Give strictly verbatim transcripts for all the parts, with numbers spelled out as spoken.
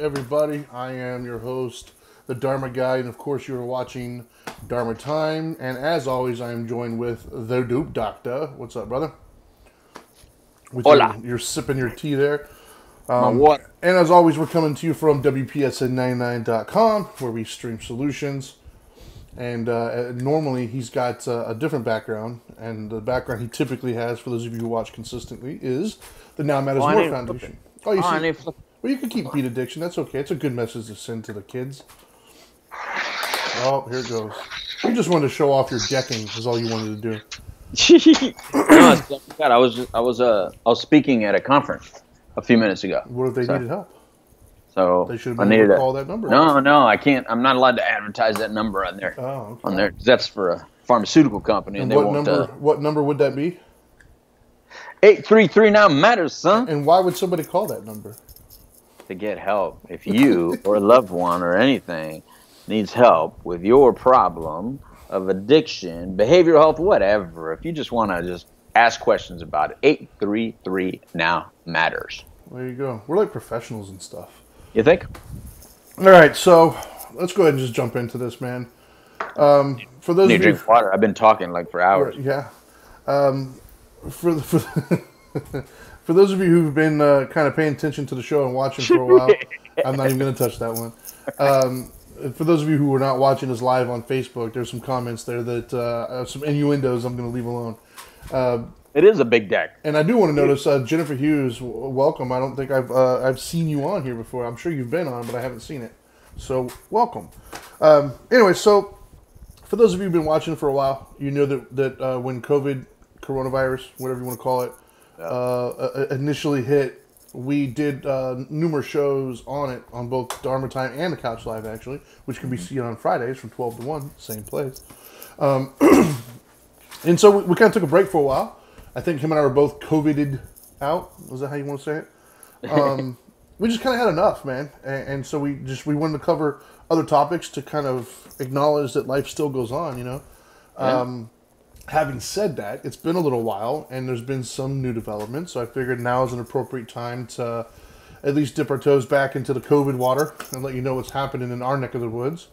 Everybody, I am your host, the Dharma Guy, and of course you're watching Dharma Time, and as always I am joined with the Dope Doctor. What's up, brother? With Hola. You, you're sipping your tea there. Um, what? And as always, we're coming to you from W P S N ninety-nine dot com, where we stream solutions, and uh, normally he's got uh, a different background, and the background he typically has, for those of you who watch consistently, is the Now Matters More oh, Foundation. Oh, you oh, see? Well, you can keep beat addiction. That's okay. It's a good message to send to the kids. Oh, here it goes. You just wanted to show off your decking. Is all you wanted to do. No, it's like that. I was just, I was uh I was speaking at a conference a few minutes ago. What if they so, needed help? So they should have been able to call that number. No, out. no, I can't. I'm not allowed to advertise that number on there. Oh, okay. On there, that's for a pharmaceutical company, and, and they what won't. Number, uh, what number would that be? Eight three three now matters, son. And why would somebody call that number? To get help. If you or a loved one or anything needs help with your problem of addiction, behavioral health, whatever, if you just want to just ask questions about it, eight three three Now Matters. There you go. We're like professionals and stuff. You think? All right, so let's go ahead and just jump into this, man. Um, for those you drink water. I've been talking like for hours. Yeah. Um, for for. For those of you who've been uh, kind of paying attention to the show and watching for a while, I'm not even going to touch that one. Um, for those of you who are not watching us live on Facebook, there's some comments there that uh, some innuendos I'm going to leave alone. Uh, it is a big deck. And I do want to notice, uh, Jennifer Hughes, w- welcome. I don't think I've uh, I've seen you on here before. I'm sure you've been on, but I haven't seen it. So welcome. Um, anyway, so for those of you who've been watching for a while, you know that, that uh, when COVID, coronavirus, whatever you want to call it, Uh, initially hit, we did uh, numerous shows on it on both Dharma Time and the Couch Live, actually, which can be seen on Fridays from twelve to one, same place. Um, and so we, we kind of took a break for a while. I think him and I were both COVIDed out. Is that how you want to say it? Um, we just kind of had enough, man. And, and so we just we wanted to cover other topics to kind of acknowledge that life still goes on, you know? Yeah. Um, Having said that, it's been a little while, and there's been some new developments, so I figured now is an appropriate time to at least dip our toes back into the COVID water and let you know what's happening in our neck of the woods.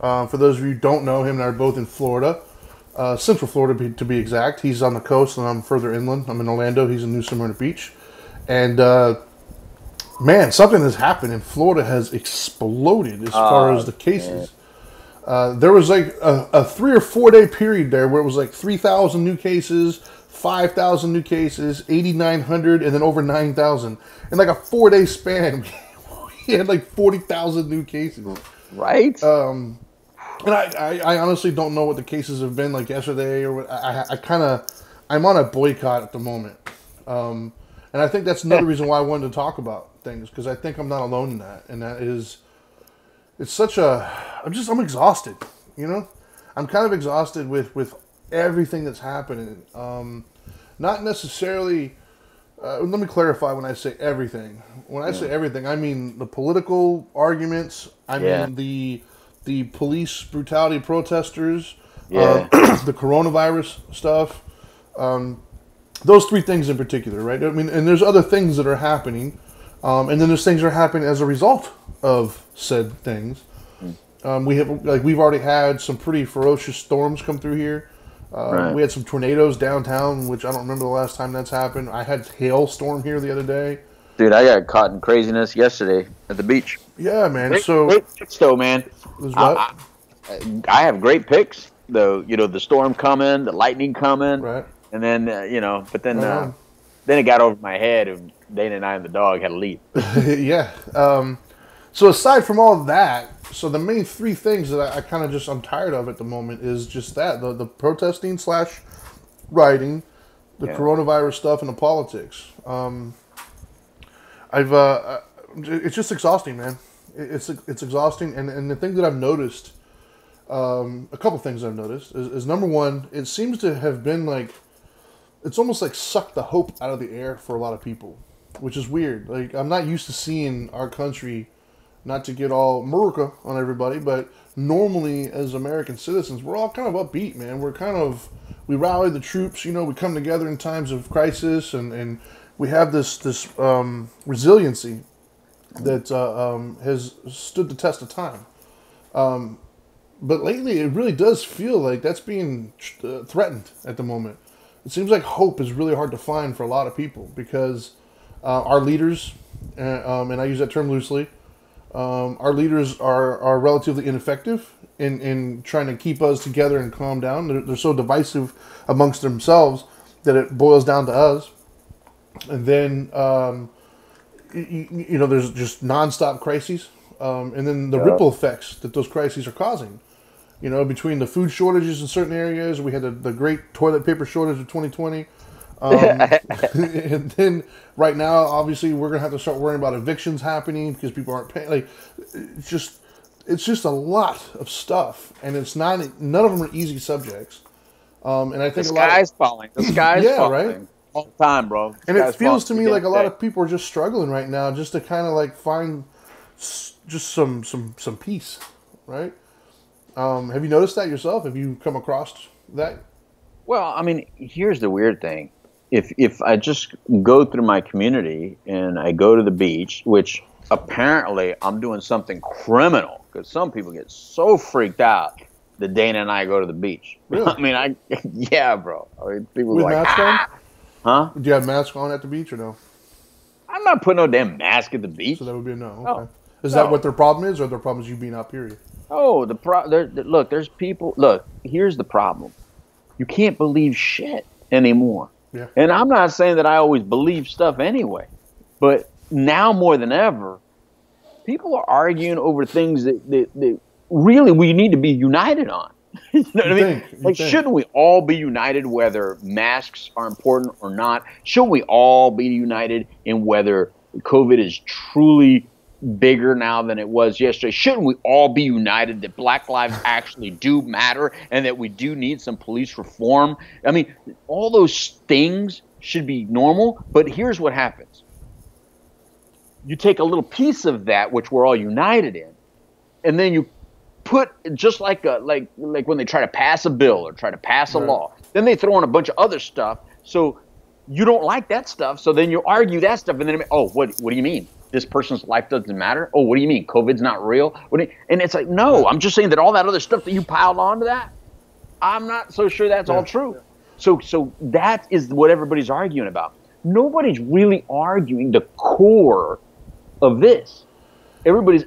Uh, for those of you who don't know, him and I are both in Florida, uh, Central Florida to be exact. He's on the coast, and I'm further inland. I'm in Orlando. He's in New Smyrna Beach. And, uh, man, something has happened, and Florida has exploded as far oh, as the cases. Man. Uh, there was like a, a three or four day period there where it was like three thousand new cases, five thousand new cases, eighty-nine hundred, and then over nine thousand. In like a four day span, we had like forty thousand new cases. Right. Um, and I, I, I honestly don't know what the cases have been like yesterday or what. I, I kind of, I'm on a boycott at the moment. Um, and I think that's another reason why I wanted to talk about things, because I think I'm not alone in that. And that is... It's such a, I'm just, I'm exhausted, you know? I'm kind of exhausted with, with everything that's happening. Um, not necessarily, uh, let me clarify when I say everything. When I yeah. say everything, I mean the political arguments. I yeah. mean the the police brutality protesters, yeah. uh, the coronavirus stuff. Um, those three things in particular, right? I mean, and there's other things that are happening. Um, and then there's things that are happening as a result of said things. Um, we have like we've already had some pretty ferocious storms come through here. Uh, right. We had some tornadoes downtown, which I don't remember the last time that's happened. I had hailstorm here the other day. Dude, I got caught in craziness yesterday at the beach. Yeah, man. Great, so great picks, though, man. I, I, I have great picks, though. You know, the storm coming, the lightning coming, right? And then uh, you know, but then uh-huh. uh, then it got over my head and Dana and I and the dog had to leave. yeah. Um, So aside from all that, so the main three things that I, I kind of just, I'm tired of at the moment is just that, the, the protesting slash rioting, the yeah. coronavirus stuff, and the politics. Um, I've, uh, it's just exhausting, man. It's it's exhausting. And, and the thing that I've noticed, um, a couple things I've noticed is, is number one, it seems to have been like, it's almost like sucked the hope out of the air for a lot of people, which is weird. Like, I'm not used to seeing our country, not to get all America on everybody, but normally as American citizens, we're all kind of upbeat, man. We're kind of, we rally the troops, you know, we come together in times of crisis, and, and we have this, this um, resiliency that uh, um, has stood the test of time. Um, but lately, it really does feel like that's being uh, threatened at the moment. It seems like hope is really hard to find for a lot of people because uh, our leaders, uh, um, and I use that term loosely, um, our leaders are, are relatively ineffective in, in trying to keep us together and calm down. They're, they're so divisive amongst themselves that it boils down to us. And then, um, you, you know, there's just nonstop crises. Um, and then the yeah. ripple effects that those crises are causing. You know, between the food shortages in certain areas, we had the, the great toilet paper shortage of twenty twenty. Um, and then right now, obviously, we're going to have to start worrying about evictions happening because people aren't paying. Like, it's just, it's just a lot of stuff, and it's not, none of them are easy subjects. Um, and I think the sky's a lot of, falling. The sky's yeah, falling. Right? All the time, bro. The and it feels to me like a lot of people are just struggling right now, just to kind of like find just some some some peace, right? Um, have you noticed that yourself? Have you come across that? Well, I mean, here's the weird thing. If if I just go through my community and I go to the beach, which apparently I'm doing something criminal because some people get so freaked out that Dana and I go to the beach. Really? I mean, I yeah, bro. I mean, people with like, masks ah! on? Huh? Do you have masks on at the beach or no? I'm not putting no damn mask at the beach. So that would be a no. Okay. No. Is no. that what their problem is, or their problem is you being out, period? Oh, the pro- there, look, there's people. Look, here's the problem. You can't believe shit anymore. Yeah. And I'm not saying that I always believe stuff anyway, but now more than ever, people are arguing over things that, that, that really we need to be united on. You know what you I mean? Think, like, think. Shouldn't we all be united whether masks are important or not? Shouldn't we all be united in whether COVID is truly bigger now than it was yesterday? Shouldn't we all be united that black lives actually do matter and that we do need some police reform? I mean, all those things should be normal, but here's what happens. You take a little piece of that, which we're all united in, and then you put, just like a, like like when they try to pass a bill or try to pass a right. law, then they throw in a bunch of other stuff, so you don't like that stuff, so then you argue that stuff, and then, oh, what what do you mean? This person's life doesn't matter? Oh, what do you mean? COVID's not real? What do you, and it's like, no, I'm just saying that all that other stuff that you piled onto that, I'm not so sure that's yeah. all true. Yeah. So, so that is what everybody's arguing about. Nobody's really arguing the core of this. Everybody's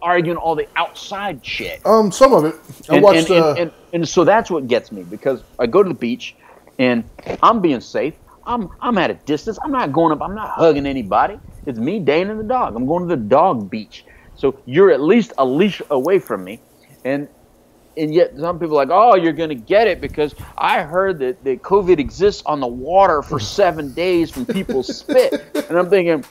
arguing all the outside shit. Um, some of it. I and, watched. And, uh... and, and, and so that's what gets me, because I go to the beach and I'm being safe. I'm I'm at a distance. I'm not going up. I'm not hugging anybody. It's me, Dane, and the dog. I'm going to the dog beach. So you're at least a leash away from me. And and yet some people are like, oh, you're going to get it because I heard that, that COVID exists on the water for seven days from people's spit. And I'm thinking,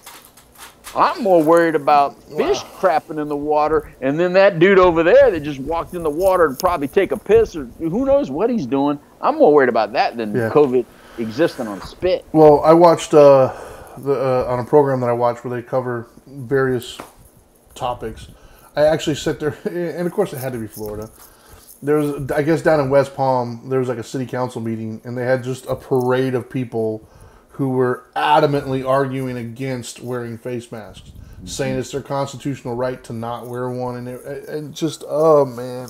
I'm more worried about fish wow. crapping in the water. And then that dude over there that just walked in the water and probably take a piss or who knows what he's doing. I'm more worried about that than yeah. COVID existing on spit. Well, I watched... Uh... The, uh, on a program that I watch where they cover various topics. I actually sit there, and of course it had to be Florida. There was, I guess down in West Palm, there was like a city council meeting, and they had just a parade of people who were adamantly arguing against wearing face masks, mm-hmm. saying it's their constitutional right to not wear one. And, it, and just, oh man.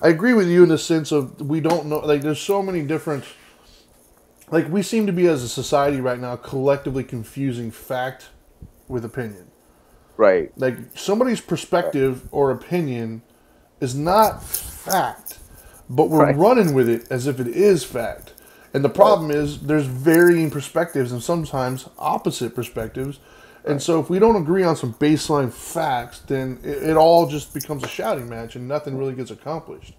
I agree with you in the sense of we don't know, like there's so many different... Like, we seem to be, as a society right now, collectively confusing fact with opinion. Right. Like, somebody's perspective or opinion is not fact, but we're right. running with it as if it is fact. And the problem is there's varying perspectives and sometimes opposite perspectives. And so if we don't agree on some baseline facts, then it, it all just becomes a shouting match and nothing really gets accomplished.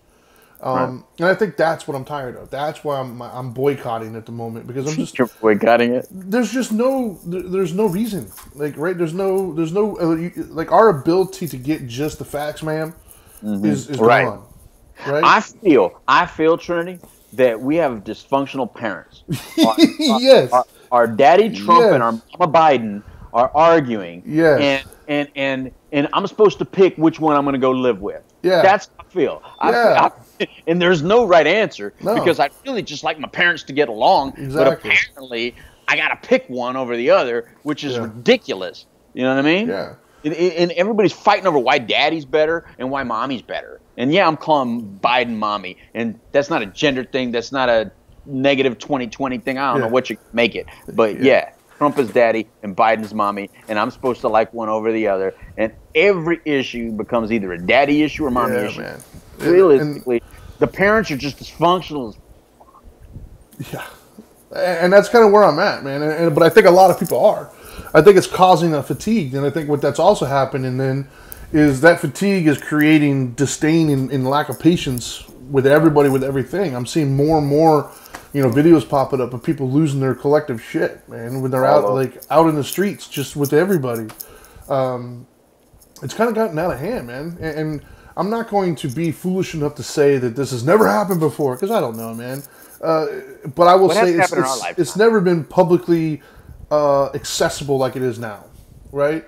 Um, right. And I think that's what I'm tired of. That's why I'm I'm boycotting at the moment, because I'm just You're boycotting it. There's just no there's no reason. Like right there's no there's no like our ability to get just the facts, ma'am, mm-hmm. is, is right. gone. Right. I feel I feel Trinity that we have dysfunctional parents. Our, yes. Our, our, our daddy Trump yes. and our mama Biden are arguing, yeah, and, and and and I'm supposed to pick which one I'm going to go live with. Yeah, that's how I feel. I, yeah. I, and there's no right answer no. because I really just like my parents to get along. Exactly. But apparently, I got to pick one over the other, which is yeah. ridiculous. You know what I mean? Yeah. And, and everybody's fighting over why daddy's better and why mommy's better. And yeah, I'm calling Biden mommy, and that's not a gender thing. That's not a negative twenty twenty thing. I don't yeah. know what you make it, but yeah. yeah. Trump is daddy and Biden's mommy, and I'm supposed to like one over the other. And every issue becomes either a daddy issue or mommy yeah, issue. Man. Realistically, and, the parents are just dysfunctional as fuck. Yeah. And that's kind of where I'm at, man. And, and, but I think a lot of people are. I think it's causing a fatigue. And I think what that's also happening then is that fatigue is creating disdain and, and lack of patience with everybody, with everything. I'm seeing more and more... You know, videos popping up of people losing their collective shit, man, when they're out like out in the streets just with everybody. Um, it's kind of gotten out of hand, man. And, and I'm not going to be foolish enough to say that this has never happened before, because I don't know, man. Uh, but I will say it's, it's, it's never been publicly uh, accessible like it is now, right?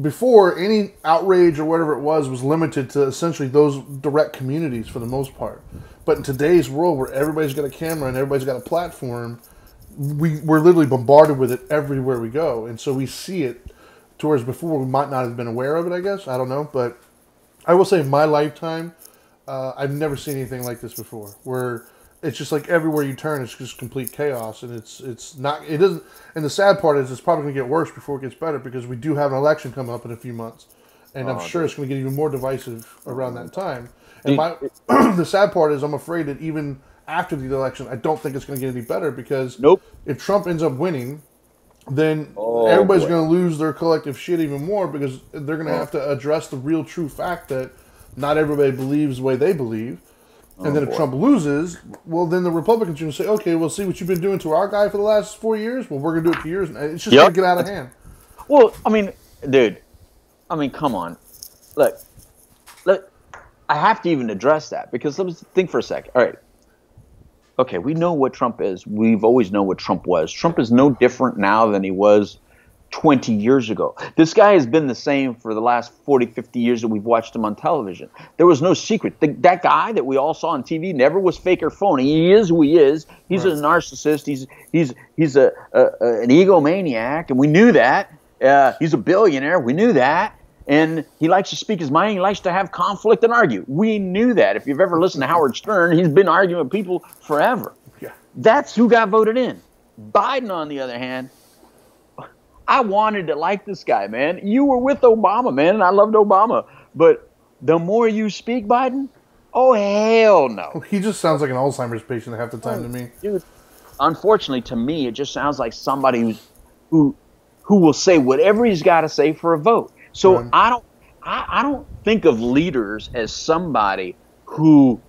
Before, any outrage or whatever it was was limited to essentially those direct communities for the most part. But in today's world where everybody's got a camera and everybody's got a platform, we, we're literally bombarded with it everywhere we go. And so we see it, to whereas before we might not have been aware of it, I guess. I don't know. But I will say in my lifetime, uh, I've never seen anything like this before, where it's just like everywhere you turn, it's just complete chaos. And it's it's not, it isn't, and the sad part is it's probably going to get worse before it gets better, because we do have an election coming up in a few months. And oh, I'm sure dude. It's going to get even more divisive around that time. And my, the sad part is I'm afraid that even after the election, I don't think it's going to get any better, because nope. if Trump ends up winning, then oh, everybody's boy. going to lose their collective shit even more, because they're going to oh. have to address the real true fact that not everybody believes the way they believe. And oh, then if boy. Trump loses, well, then the Republicans are going to say, okay, we'll see what you've been doing to our guy for the last four years. Well, we're going to do it for years. It's just yep. going to get out of hand. Well, I mean, dude, I mean, come on. Look, look, I have to even address that, because let's think for a second. All right. Okay, we know what Trump is. We've always known what Trump was. Trump is no different now than he was twenty years ago. This guy has been the same for the last forty, fifty years that we've watched him on television. There was no secret. The, that guy that we all saw on T V never was fake or phony. He is who he is. He's right. a narcissist. He's he's he's a, a, a an egomaniac, and we knew that. Uh, he's a billionaire. We knew that. And he likes to speak his mind. He likes to have conflict and argue. We knew that. If you've ever listened to Howard Stern, he's been arguing with people forever. Yeah. That's who got voted in. Biden, on the other hand, I wanted to like this guy, man. You were with Obama, man, and I loved Obama. But the more you speak, Biden, oh, hell no. He just sounds like an Alzheimer's patient half the time oh, to me. Dude, unfortunately, to me, it just sounds like somebody who's, who who will say whatever he's got to say for a vote. So right. I don't I, I don't think of leaders as somebody who,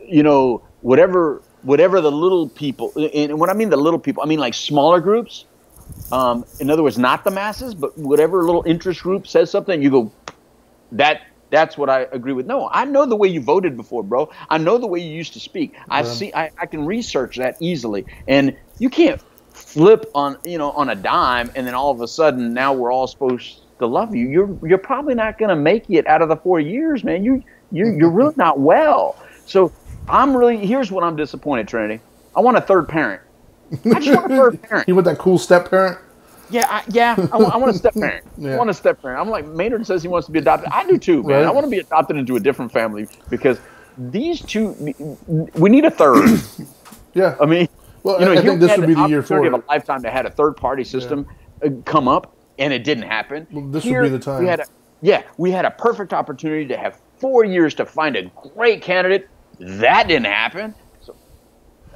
you know, whatever whatever the little people, and when I mean the little people, I mean like smaller groups. Um, in other words, not the masses, but whatever little interest group says something, you go, that that's what I agree with. No, I know the way you voted before, bro. I know the way you used to speak. Yeah. I see I, I can research that easily. And you can't flip on, you know, on a dime, and then all of a sudden now we're all supposed to love you. You're you're probably not going to make it out of the four years, man. You you you're really not well. So I'm really here's what I'm disappointed, Trinity. I want a third parent. I just want a third parent. You want that cool step parent? Yeah, I, yeah. I, I want a step parent. yeah. I want a step parent. I'm like Maynard says he wants to be adopted. I do too, man. Right. I want to be adopted into a different family, because these two, we need a third. yeah. I mean, well, you know, I, I think this would be the year for it. Of a lifetime to have a third party system yeah. come up. And it didn't happen. Well, this Here, would be the time. We had a, yeah, we had a perfect opportunity to have four years to find a great candidate. That didn't happen. So,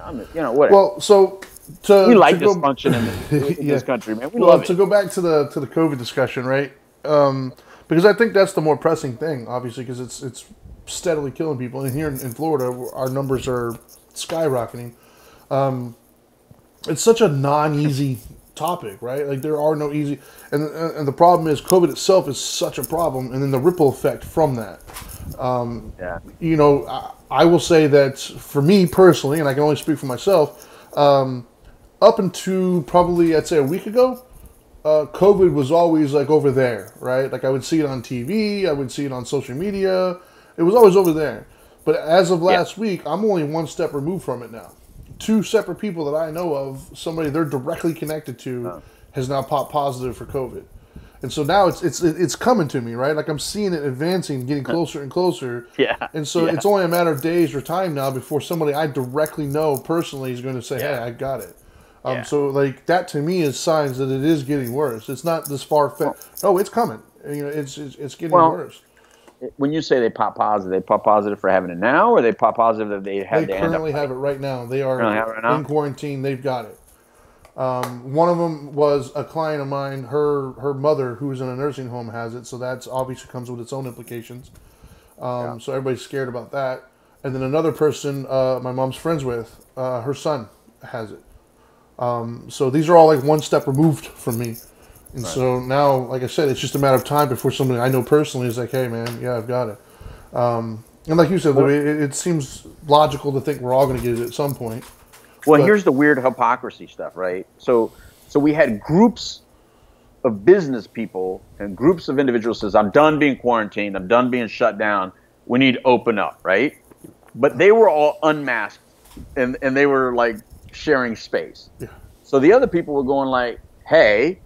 I'm, you know, whatever. Well, so To, we like go, dysfunction in this, in yeah. this country, man. We well, love it. To go back to the to the COVID discussion, right? Um, because I think that's the more pressing thing, obviously, because it's it's steadily killing people. And here in, in Florida, our numbers are skyrocketing. Um, it's such a non-easy topic, right? Like, there are no easy... And, and the problem is COVID itself is such a problem, and then the ripple effect from that. Um, yeah. You know, I, I will say that for me personally, and I can only speak for myself... Um, up until probably, I'd say a week ago, uh, COVID was always like over there, right? Like I would see it on T V, I would see it on social media. It was always over there. But as of last yeah. week, I'm only one step removed from it now. Two separate people that I know of, somebody they're directly connected to, oh. has now popped positive for COVID. And so now it's it's it's coming to me, right? Like I'm seeing it advancing, getting closer and closer. Yeah. And so yeah. it's only a matter of days or time now before somebody I directly know personally is going to say, yeah. hey, I got it. Um, yeah. So like that to me is signs that it is getting worse. It's not this far-fetched. Well, oh, it's coming. You know, it's it's, it's getting well, worse. When you say they pop positive, they pop positive for having it now, or they pop positive that they have. They currently have it right now. They are right now. in quarantine. They've got it. Um, one of them was a client of mine, her, her mother, who was in a nursing home, has it. So that's obviously comes with its own implications. Um, yeah. So everybody's scared about that. And then another person, uh, my mom's friends with, uh, her son has it. Um, so these are all like one step removed from me. And right. so now, like I said, it's just a matter of time before somebody I know personally is like, hey man, yeah, I've got it. Um, and like you said, Louis, it, it seems logical to think we're all going to get it at some point. Well, but here's the weird hypocrisy stuff, right? So so we had groups of business people and groups of individuals says, I'm done being quarantined. I'm done being shut down. We need to open up, right? But they were all unmasked, and, and they were, like, sharing space. Yeah. So the other people were going like, hey,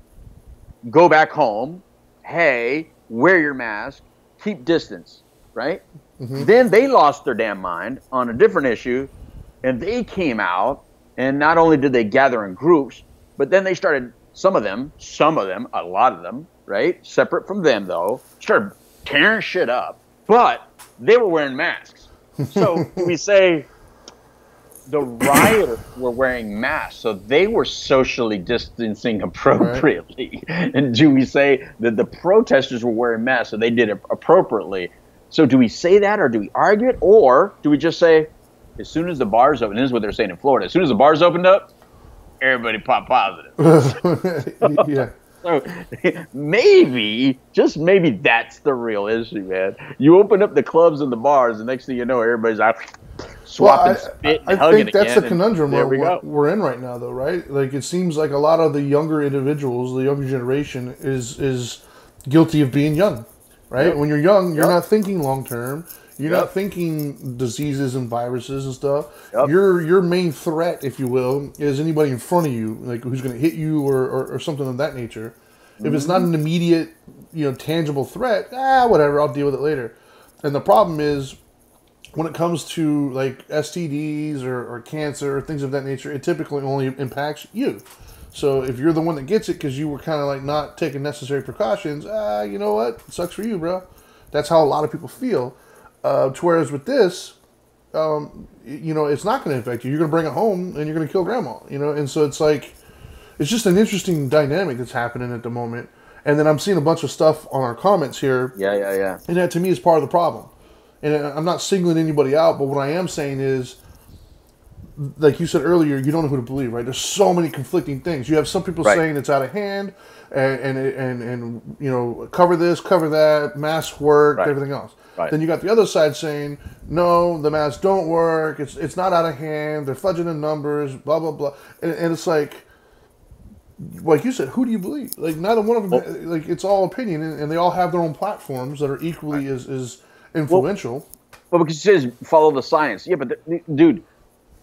go back home. Hey, wear your mask. Keep distance, right? Mm-hmm. Then they lost their damn mind on a different issue, and they came out. And not only did they gather in groups, but then they started, some of them, some of them, a lot of them, right? Separate from them, though, started tearing shit up. But they were wearing masks. So we say the rioters were wearing masks, so they were socially distancing appropriately. Right. And do we say that the protesters were wearing masks, so they did it appropriately? So do we say that, or do we argue it, or do we just say, as soon as the bars open, this is what they're saying in Florida. As soon as the bars opened up, everybody popped positive. so, yeah. So maybe, just maybe, that's the real issue, man. You open up the clubs and the bars, and next thing you know, everybody's out swapping well, I, spit. And I, I think that's the conundrum we're, we we're in right now, though, right? Like it seems like a lot of the younger individuals, the younger generation, is is guilty of being young, right? Yep. When you're young, you're yep. not thinking long term. You're yep. not thinking diseases and viruses and stuff. Yep. Your your main threat, if you will, is anybody in front of you, like who's going to hit you or, or, or something of that nature. Mm-hmm. If it's not an immediate, you know, tangible threat, ah, whatever, I'll deal with it later. And the problem is, when it comes to like S T Ds or, or cancer or things of that nature, it typically only impacts you. So if you're the one that gets it because you were kind of like not taking necessary precautions, ah, you know what, it sucks for you, bro. That's how a lot of people feel. Uh, whereas with this, um, you know, it's not going to affect you. You're going to bring it home and you're going to kill grandma, you know? And so it's like, it's just an interesting dynamic that's happening at the moment. And then I'm seeing a bunch of stuff on our comments here. Yeah, yeah, yeah. And that to me is part of the problem. And I'm not singling anybody out, but what I am saying is, like you said earlier, you don't know who to believe, right? There's so many conflicting things. You have some people right. saying it's out of hand and, and, and, and, you know, cover this, cover that, masks work, right. everything else. Right. Then you got the other side saying, no, the masks don't work. It's it's not out of hand. They're fudging the numbers, blah, blah, blah. And, and it's like, like you said, who do you believe? Like, neither one of them, well, like, it's all opinion. And, and they all have their own platforms that are equally right. as, as influential. Well, well, because it says follow the science. Yeah, but, the, dude,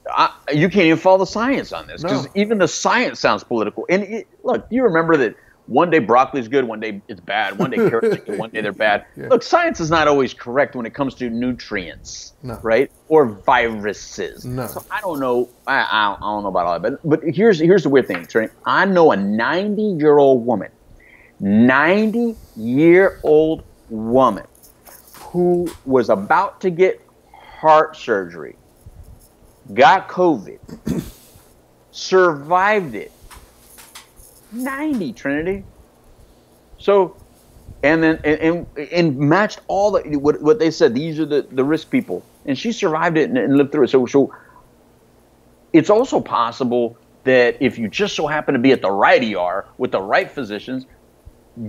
I, you can't even follow the science on this. Because no. even the science sounds political. And, it, look, you remember that. One day broccoli's good, one day it's bad. One day carrots are good, one day they're bad. Yeah. Look, science is not always correct when it comes to nutrients, no. right? Or viruses. No. So I don't know. I, I don't know about all that. But but here's here's the weird thing, right? I know a ninety year old woman, ninety year old woman, who was about to get heart surgery, got COVID, survived it. ninety, Trinity. So, and then, and, and, and matched all the, what, what they said, these are the, the risk people. And she survived it and, and lived through it. So, so it's also possible that if you just so happen to be at the right E R with the right physicians,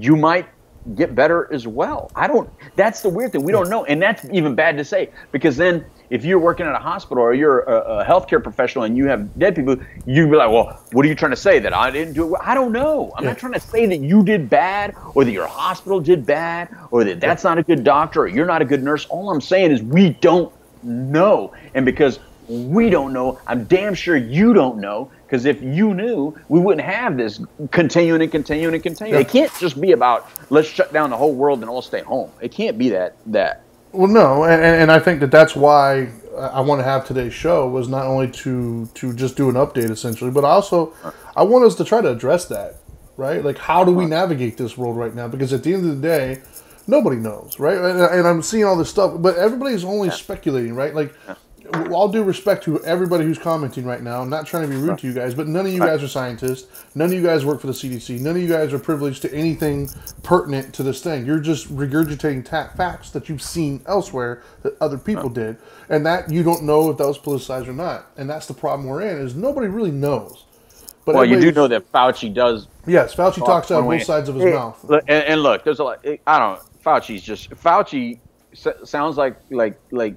you might get better as well. I don't, that's the weird thing. We don't know. And that's even bad to say, because then if you're working at a hospital or you're a, a healthcare professional and you have dead people, you'd be like, well, what are you trying to say, that I didn't do it? I don't know. I'm yeah. not trying to say that you did bad or that your hospital did bad or that that's not a good doctor or you're not a good nurse. All I'm saying is we don't know. And because we don't know, I'm damn sure you don't know, because if you knew, we wouldn't have this continuing and continuing and continuing. Yeah. It can't just be about let's shut down the whole world and all stay home. It can't be that. that. Well, no, and, and I think that that's why I want to have today's show, was not only to, to just do an update essentially, but also I want us to try to address that, right? Like, how do we navigate this world right now? Because at the end of the day, nobody knows, right? And, and I'm seeing all this stuff, but everybody's only yeah. speculating, right? Like, yeah. all due respect to everybody who's commenting right now, I'm not trying to be rude right. to you guys, but none of you right. guys are scientists. None of you guys work for the C D C. None of you guys are privileged to anything pertinent to this thing. You're just regurgitating ta- facts that you've seen elsewhere that other people right. did, and that you don't know if that was politicized or not. And that's the problem we're in, is nobody really knows. But well, you do know that Fauci does. Yes, Fauci talk talks out of both sides of his it, mouth. And, and look, there's a lot. I don't. Fauci's just Fauci sounds like like like.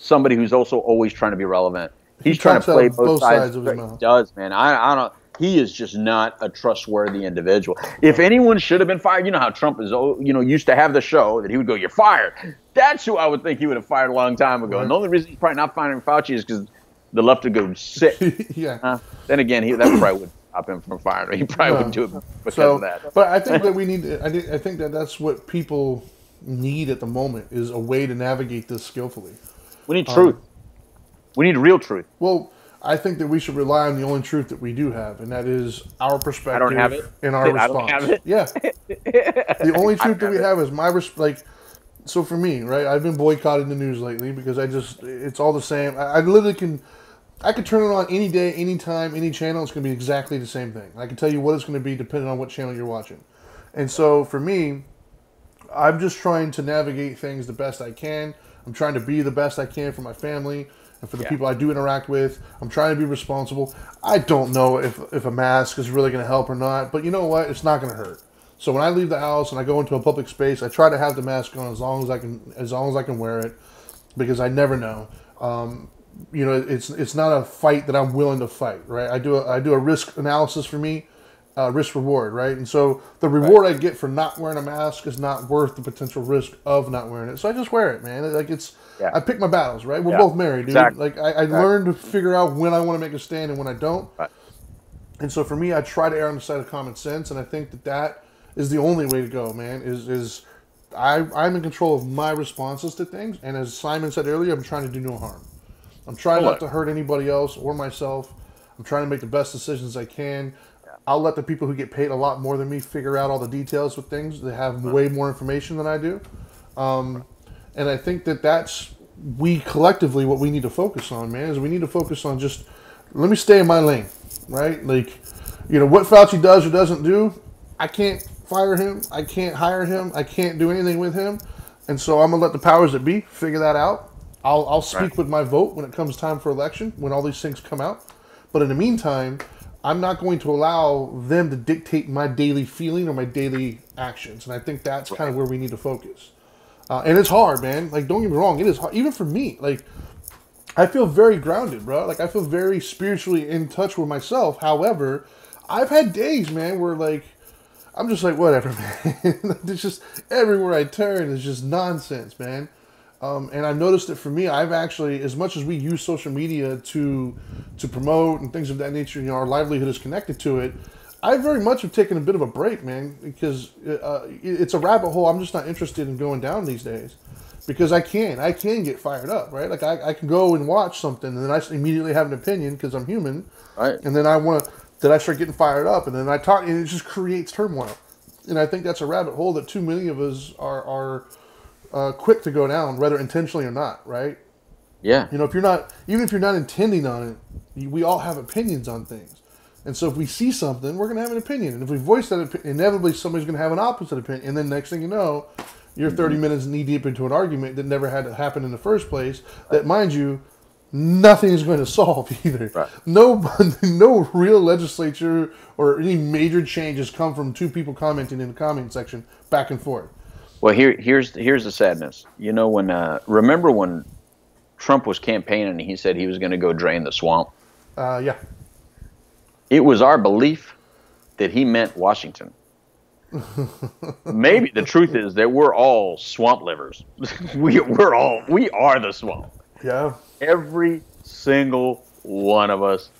somebody who's also always trying to be relevant. He's he trying to play both, both sides. sides of his mouth. He does, man. I, I don't. He is just not a trustworthy individual. If anyone should have been fired, you know how Trump is. You know, used to have the show that he would go, "You're fired." That's who I would think he would have fired a long time ago. Right. And the only reason he's probably not firing Fauci is because the left would go sick. yeah. Uh, then again, he that probably would stop him from firing. He probably no. would do it because so, of that. But I think that we need. I I think that that's what people need at the moment, is a way to navigate this skillfully. We need truth. Um, we need real truth. Well, I think that we should rely on the only truth that we do have, and that is our perspective I don't have it. and our I response. Don't have it. Yeah. The only truth that we it. have is my resp- like so for me, right? I've been boycotting the news lately because I just it's all the same. I, I literally can I could turn it on any day, any time, any channel, it's going to be exactly the same thing. I can tell you what it's going to be depending on what channel you're watching. And so for me, I'm just trying to navigate things the best I can. I'm trying to be the best I can for my family and for the yeah. people I do interact with. I'm trying to be responsible. I don't know if, if a mask is really going to help or not, but you know what? It's not going to hurt. So when I leave the house and I go into a public space, I try to have the mask on as long as I can, as long as I can wear it, because I never know. Um, you know, it's it's not a fight that I'm willing to fight, right? I do a, I do a risk analysis for me, uh, risk reward, right? And so the reward right. I get for not wearing a mask is not worth the potential risk of not wearing it. So I just wear it, man. Like it's, yeah. I pick my battles, right? We're yeah. both married, dude. Exactly. Like I, I exactly. learned to figure out when I want to make a stand and when I don't. Right. And so for me, I try to err on the side of common sense. And I think that that is the only way to go, man, is, is I, I'm in control of my responses to things. And as Simon said earlier, I'm trying to do no harm. I'm trying Hello. not to hurt anybody else or myself. I'm trying to make the best decisions I can. I'll let the people who get paid a lot more than me figure out all the details with things. They have way more information than I do. Um, and I think that that's, we collectively, what we need to focus on, man, is we need to focus on just, let me stay in my lane, right? Like, you know, what Fauci does or doesn't do, I can't fire him. I can't hire him. I can't do anything with him. And so I'm going to let the powers that be figure that out. I'll, I'll speak right. with my vote when it comes time for election, when all these things come out. But in the meantime, I'm not going to allow them to dictate my daily feeling or my daily actions. And I think that's right. kind of where we need to focus. Uh, and it's hard, man. Like, don't get me wrong. It is hard. Even for me, like, I feel very grounded, bro. Like, I feel very spiritually in touch with myself. However, I've had days, man, where, like, I'm just like, whatever, man. It's just everywhere I turn is just nonsense, man. Um, and I've noticed that for me, I've actually, as much as we use social media to to promote and things of that nature, you know, our livelihood is connected to it. I very much have taken a bit of a break, man, because uh, it's a rabbit hole I'm just not interested in going down these days, because I can. I can get fired up, right? Like, I, I can go and watch something, and then I immediately have an opinion because I'm human. Right. And then I want to, then I start getting fired up, and then I talk, and it just creates turmoil. And I think that's a rabbit hole that too many of us are are... Uh, quick to go down, whether intentionally or not, right? Yeah. You know, if you're not, even if you're not intending on it, you, we all have opinions on things. And so if we see something, we're going to have an opinion. And if we voice that opinion, inevitably somebody's going to have an opposite opinion. And then next thing you know, you're thirty minutes knee deep into an argument that never had to happen in the first place. That, mind you, nothing is going to solve either. Right. No, no real legislature or any major changes come from two people commenting in the comment section back and forth. Well, here, here's here's the sadness. You know, when uh, remember when Trump was campaigning and he said he was going to go drain the swamp? Uh, yeah. It was our belief that he meant Washington. Maybe the truth is that we're all swamp livers. we we're all we are the swamp. Yeah. Every single one of us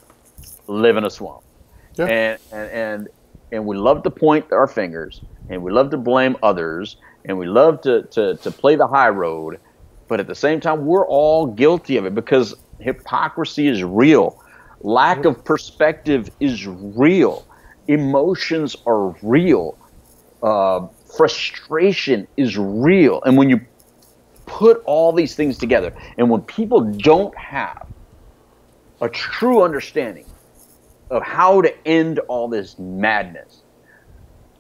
live in a swamp. Yeah. And, and and and we love to point our fingers, and we love to blame others, and we love to, to, to play the high road, but at the same time we're all guilty of it because hypocrisy is real. Lack of perspective is real. Emotions are real. Uh, frustration is real. And when you put all these things together, and when people don't have a true understanding of how to end all this madness,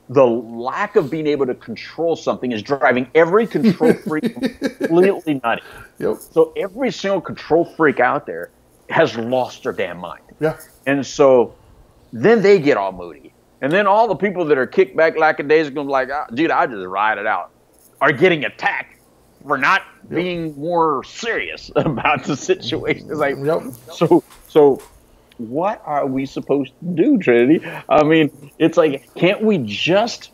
the lack of being able to control something is driving every control freak completely nutty. Yep. So every single control freak out there has lost their damn mind. Yeah. And so then they get all moody. And then all the people that are kicked back lackadaisical, like, oh, dude, I just ride it out, are getting attacked for not yep. being more serious about the situation. It's like, yep. so, so what are we supposed to do, Trinity? I mean, it's like, can't we just,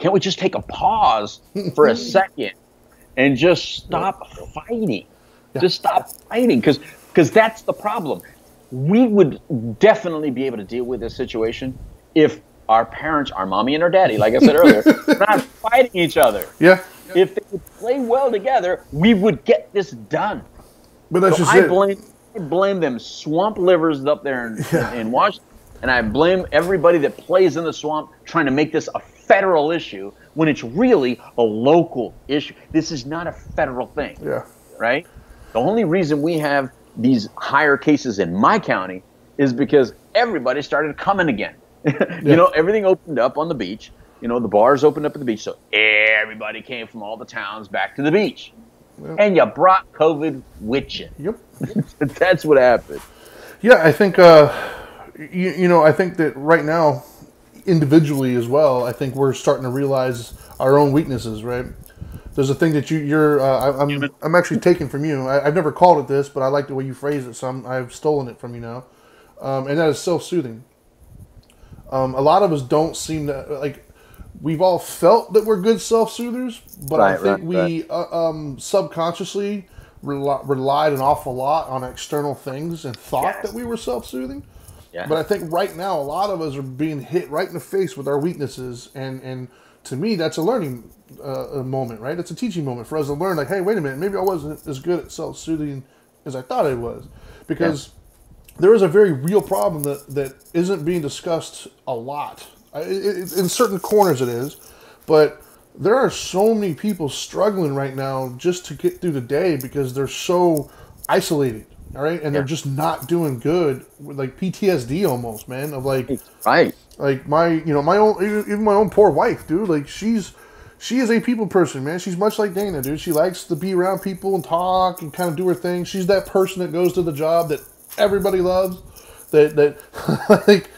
can't we just take a pause for a second and just stop fighting? Yeah. Just stop fighting. Because Because that's the problem. We would definitely be able to deal with this situation if our parents, our mommy and our daddy, like I said earlier, were not fighting each other. Yeah. If they would play well together, we would get this done. But that's so just I it. Blame, I blame them swamp livers up there in, yeah. in Washington, and I blame everybody that plays in the swamp trying to make this a federal issue when it's really a local issue. This is not a federal thing. Yeah. Right? The only reason we have these higher cases in my county is because everybody started coming again. you yeah. know, everything opened up on the beach. You know, the bars opened up at the beach. So everybody came from all the towns back to the beach. Yep. And you brought COVID with you. Yep. That's what happened. Yeah, I think, uh, you, you know, I think that right now, individually as well, I think we're starting to realize our own weaknesses, right? There's a thing that you, you're, uh, I'm, I'm actually taking from you. I, I've never called it this, but I like the way you phrase it, so I'm, I've stolen it from you now. Um, and that is self-soothing. Um, a lot of us don't seem to, like, we've all felt that we're good self-soothers, but right, I think right, we right. Uh, um, subconsciously rel- relied an awful lot on external things and thought yes. that we were self-soothing. Yeah. But I think right now, a lot of us are being hit right in the face with our weaknesses, and, and to me, that's a learning uh, a moment, right? It's a teaching moment for us to learn, like, hey, wait a minute, maybe I wasn't as good at self-soothing as I thought I was. Because yeah. there is a very real problem that, that isn't being discussed a lot. I, it, in certain corners it is, but there are so many people struggling right now just to get through the day because they're so isolated, all right? And yeah. they're just not doing good, like P T S D almost, man, of like... Right. Like my, you know, my own, even my own poor wife, dude. Like she's, she is a people person, man. She's much like Dana, dude. She likes to be around people and talk and kind of do her thing. She's that person that goes to the job that everybody loves. That that, like,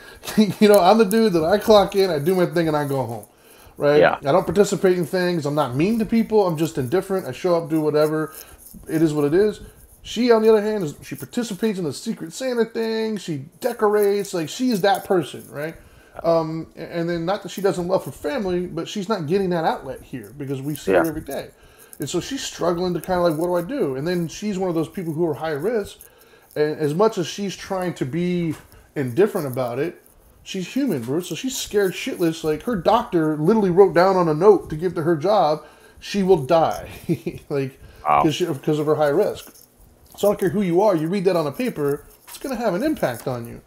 you know, I'm the dude that I clock in, I do my thing, and I go home, right? Yeah. I don't participate in things. I'm not mean to people. I'm just indifferent. I show up, do whatever. It is what it is. She, on the other hand, is she participates in the Secret Santa thing. She decorates. Like she is that person, right? Um, and then not that she doesn't love her family, but she's not getting that outlet here because we see yeah. her every day. And so she's struggling to kind of like, what do I do? And then she's one of those people who are high risk. And as much as she's trying to be indifferent about it, she's human, Bruce. So she's scared shitless. Like her doctor literally wrote down on a note to give to her job, she will die like because wow. because of her high risk. So I don't care who you are. You read that on a paper, it's going to have an impact on you.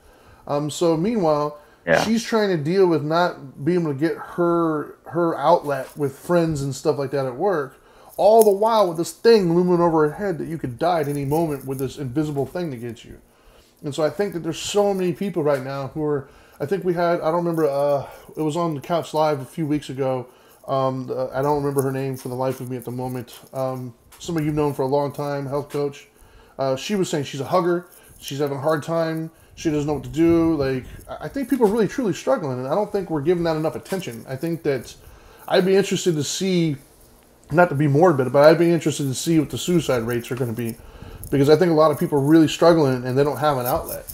Um, so meanwhile... Yeah. She's trying to deal with not being able to get her her outlet with friends and stuff like that at work, all the while with this thing looming over her head that you could die at any moment with this invisible thing to get you. And so I think that there's so many people right now who are, I think we had, I don't remember, uh, it was on the Couch Live a few weeks ago. Um, I don't remember her name for the life of me at the moment. Um, somebody you've known for a long time, health coach. Uh, she was saying she's a hugger. She's having a hard time. She doesn't know what to do. Like, I think people are really, truly struggling, and I don't think we're giving that enough attention. I think that I'd be interested to see, not to be morbid, but I'd be interested to see what the suicide rates are going to be, because I think a lot of people are really struggling, and they don't have an outlet.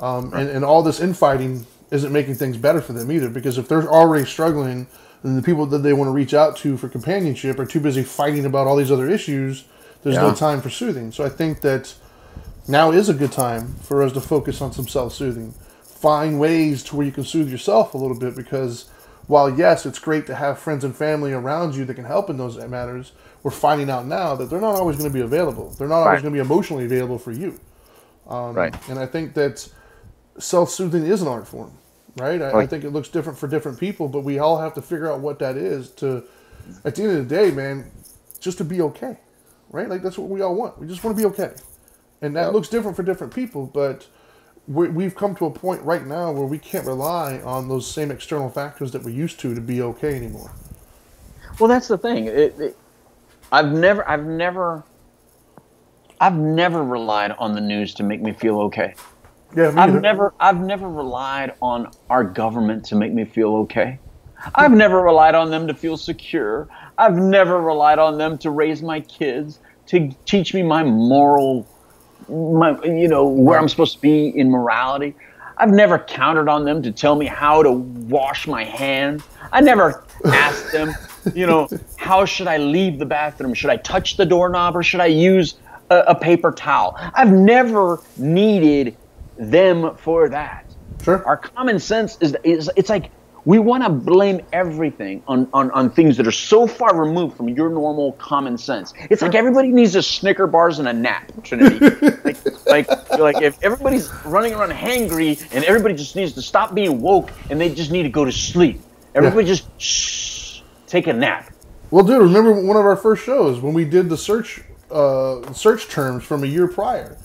Um, right. and, and all this infighting isn't making things better for them either, because if they're already struggling, then the people that they want to reach out to for companionship are too busy fighting about all these other issues. There's yeah. no time for soothing. So I think that now is a good time for us to focus on some self-soothing. Find ways to where you can soothe yourself a little bit, because while, yes, it's great to have friends and family around you that can help in those matters, we're finding out now that they're not always going to be available. They're not right. always going to be emotionally available for you. Um, right. And I think that self-soothing is an art form, right? I, right? I think it looks different for different people, but we all have to figure out what that is to, at the end of the day, man, just to be okay, right? Like, that's what we all want. We just want to be okay. And that yep. looks different for different people, but we're, we've come to a point right now where we can't rely on those same external factors that we used to to be okay anymore. Well, that's the thing. It, it, I've never, I've never, I've never relied on the news to make me feel okay. Yeah, me I've either. never, I've never relied on our government to make me feel okay. I've never relied on them to feel secure. I've never relied on them to raise my kids, to teach me my moral. My, you know, where I'm supposed to be in morality. I've never counted on them to tell me how to wash my hands. I never asked them, you know, how should I leave the bathroom? Should I touch the doorknob or should I use a, a paper towel? I've never needed them for that. Sure. Our common sense is, is it's like we want to blame everything on, on, on things that are so far removed from your normal common sense. It's like everybody needs a Snicker bars and a nap, Trinity. like, like, like if everybody's running around hangry and everybody just needs to stop being woke and they just need to go to sleep. Everybody yeah. just shh, take a nap. Well, dude, remember one of our first shows when we did the search uh, search terms from a year prior?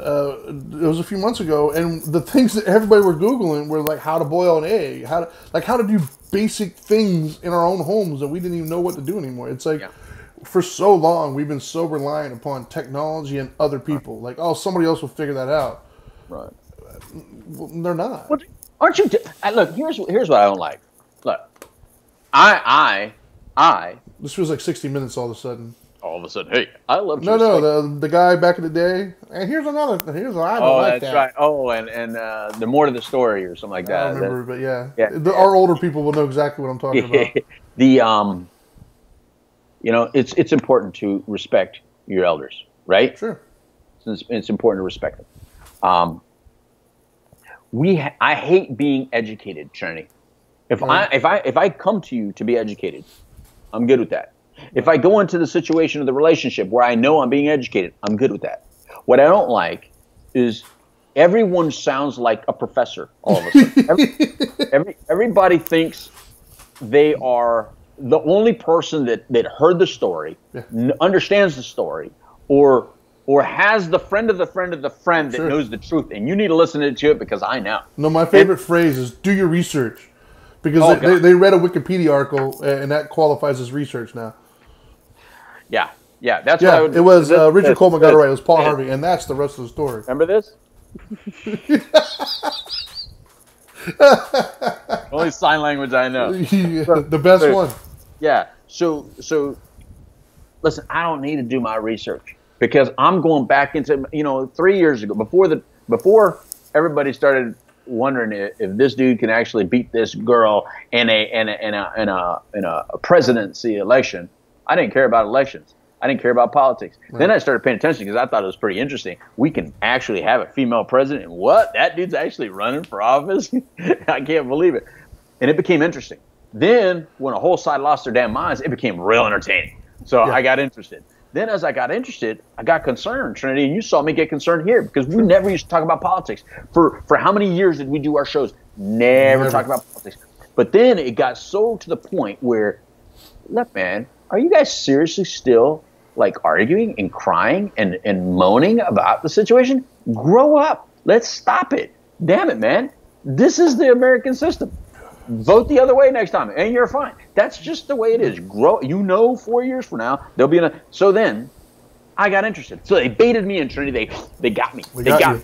Uh, it was a few months ago, and the things that everybody were Googling were like how to boil an egg, how to like how to do basic things in our own homes that we didn't even know what to do anymore. It's like yeah. for so long we've been so reliant upon technology and other people. Right. Like, oh, somebody else will figure that out. Right? Well, they're not. What, aren't you? I, look, here's here's what I don't like. Look, I I I. This feels like sixty minutes all of a sudden. All of a sudden, hey, I love. No, no, the, the guy back in the day. And here's another. Here's I don't oh, like that's that. Right. Oh, and and uh, the more to the story or something like that. I don't remember, but yeah, yeah. The, our older people will know exactly what I'm talking about. the um, you know, it's it's important to respect your elders, right? Sure. It's, it's important to respect them. Um, we ha I hate being educated, Trinity. If mm. I if I if I come to you to be educated, I'm good with that. If I go into the situation of the relationship where I know I'm being educated, I'm good with that. What I don't like is everyone sounds like a professor all of a sudden. every, every, everybody thinks they are the only person that, that heard the story, yeah. n understands the story, or or has the friend of the friend of the friend that sure. knows the truth. And you need to listen to it because I know. No, my favorite and, phrase is do your research. Because oh, they, they read a Wikipedia article, and that qualifies as research now. Yeah, yeah, that's yeah, what I would, it was this, uh, Richard this, Coleman got this, it right. It was Paul this. Harvey, and that's the rest of the story. Remember this? Only sign language I know. Yeah, so, the best so, one. Yeah. So, so listen, I don't need to do my research because I'm going back into you know three years ago before the before everybody started wondering if, if this dude can actually beat this girl in a in a in a in a, in a presidency election. I didn't care about elections. I didn't care about politics. Right. Then I started paying attention because I thought it was pretty interesting. We can actually have a female president. What? That dude's actually running for office? I can't believe it. And it became interesting. Then when a whole side lost their damn minds, it became real entertaining. So yeah. I got interested. Then as I got interested, I got concerned, Trinity, and you saw me get concerned here because we never used to talk about politics. For, for how many years did we do our shows? Never, never. talk about politics. But then it got so to the point where, look, man, are you guys seriously still like arguing and crying and, and moaning about the situation? Grow up. Let's stop it. Damn it, man. This is the American system. Vote the other way next time, and you're fine. That's just the way it is. Grow. You know, four years from now, there'll be an. So then, I got interested. So they baited me in Trinity. They they got me. We they got, got me.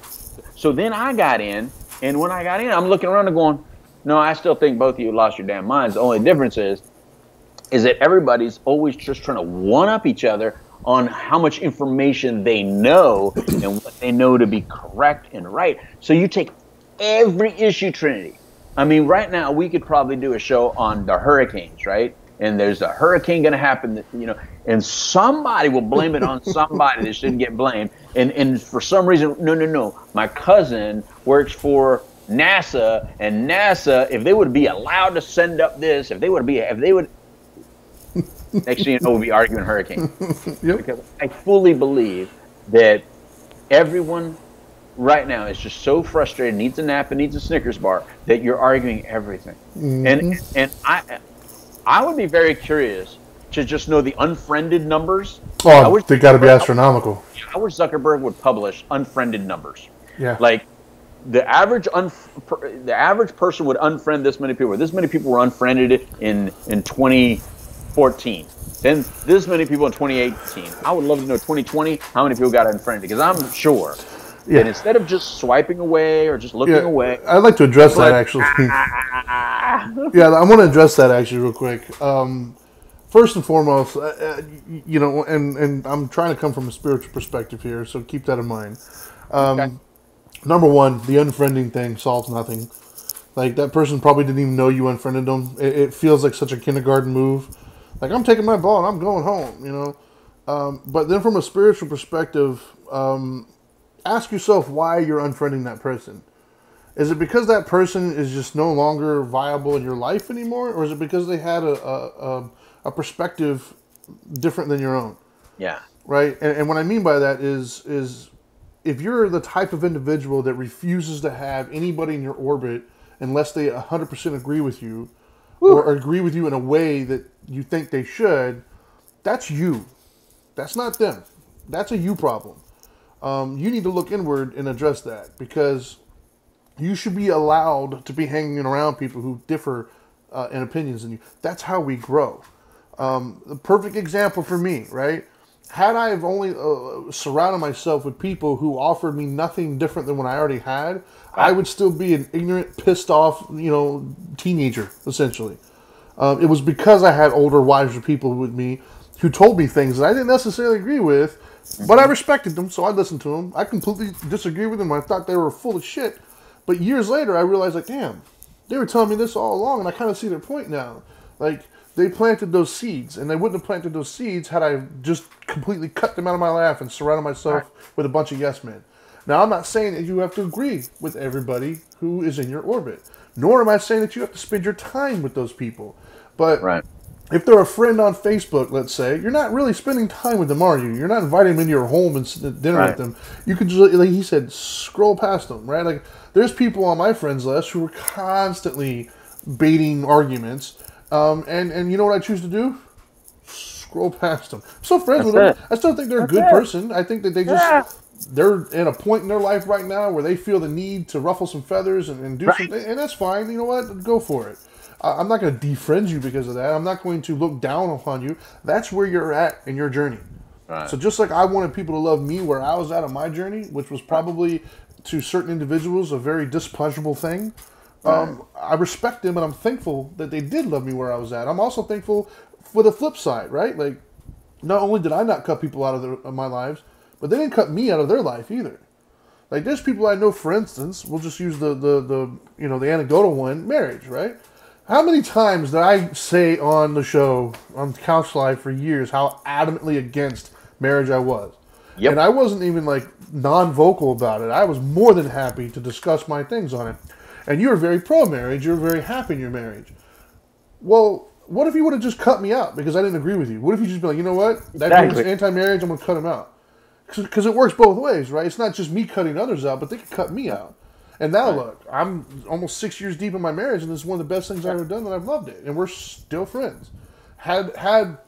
So then I got in, and when I got in, I'm looking around and going, no, I still think both of you lost your damn minds. The only difference is, is that everybody's always just trying to one-up each other on how much information they know and what they know to be correct and right. So you take every issue, Trinity. I mean, right now we could probably do a show on the hurricanes, right? And there's a hurricane going to happen, that, you know, and somebody will blame it on somebody that shouldn't get blamed. And and for some reason, no, no, no. My cousin works for NASA, and NASA, if they would be allowed to send up this, if they would be, if they would, next thing you know, we'll be arguing hurricane. Yep. Because I fully believe that everyone right now is just so frustrated, needs a nap and needs a Snickers bar, that you're arguing everything. Mm-hmm. And and I I would be very curious to just know the unfriended numbers. Oh, wish they got to be astronomical. I wish Zuckerberg would publish unfriended numbers. Yeah. Like the average unf- the average person would unfriend this many people. This many people were unfriended in in twenty fourteen. Then this many people in twenty eighteen. I would love to know twenty twenty how many people got unfriended, because I'm sure. Yeah. And instead of just swiping away or just looking yeah, away. I'd like to address that, actually. Yeah, I want to address that, actually, real quick. Um, first and foremost, uh, you know, and, and I'm trying to come from a spiritual perspective here, so keep that in mind. Um, okay. Number one, the unfriending thing solves nothing. Like, that person probably didn't even know you unfriended them. It, it feels like such a kindergarten move. Like, I'm taking my ball and I'm going home, you know. Um, but then from a spiritual perspective... Um, ask yourself why you're unfriending that person. Is it because that person is just no longer viable in your life anymore, or is it because they had a a, a perspective different than your own? Yeah. Right? And, and what I mean by that is is if you're the type of individual that refuses to have anybody in your orbit unless they one hundred percent agree with you, Woo. or agree with you in a way that you think they should, that's you. That's not them. That's a you problem. Um, you need to look inward and address that, because you should be allowed to be hanging around people who differ uh, in opinions than you. That's how we grow. Um, the perfect example for me, right? Had I have only uh, surrounded myself with people who offered me nothing different than what I already had, I would still be an ignorant, pissed off, you know, teenager, essentially. Um, it was because I had older, wiser people with me who told me things that I didn't necessarily agree with, but I respected them, so I listened to them. I completely disagree with them. I thought they were full of shit. But years later, I realized, like, damn, they were telling me this all along, and I kind of see their point now. Like, they planted those seeds, and they wouldn't have planted those seeds had I just completely cut them out of my life and surrounded myself right. with a bunch of yes men. Now, I'm not saying that you have to agree with everybody who is in your orbit, nor am I saying that you have to spend your time with those people. But... Right. If they're a friend on Facebook, let's say, you're not really spending time with them, are you? You're not inviting them into your home and sit at dinner right. with them. You can just, like he said, scroll past them, right? Like, there's people on my friends list who are constantly baiting arguments. Um, and, and you know what I choose to do? Scroll past them. I'm still friends That's with it. them. I still think they're That's a good it. person. I think that they just... Yeah. They're in a point in their life right now where they feel the need to ruffle some feathers and, and do right. something. And that's fine. You know what? Go for it. Uh, I'm not going to defriend you because of that. I'm not going to look down upon you. That's where you're at in your journey. Right. So just like I wanted people to love me where I was at on my journey, which was probably to certain individuals a very displeasurable thing, um, right. I respect them and I'm thankful that they did love me where I was at. I'm also thankful for the flip side, right? Like, not only did I not cut people out of, their, of my lives, but they didn't cut me out of their life either. Like, there's people I know, for instance, we'll just use the, the, the you know, the anecdotal one, marriage, right? How many times did I say on the show, on Couch Live for years, how adamantly against marriage I was? Yep. And I wasn't even, like, non-vocal about it. I was more than happy to discuss my things on it. And you were very pro-marriage. You were very happy in your marriage. Well, what if you would have just cut me out because I didn't agree with you? What if you just be like, you know what? That exactly. dude's anti-marriage. I'm going to cut him out. Because it works both ways, right? It's not just me cutting others out, but they could cut me out. And now, look, I'm almost six years deep in my marriage, and it's one of the best things I've ever done, and I've loved it. And we're still friends. Had had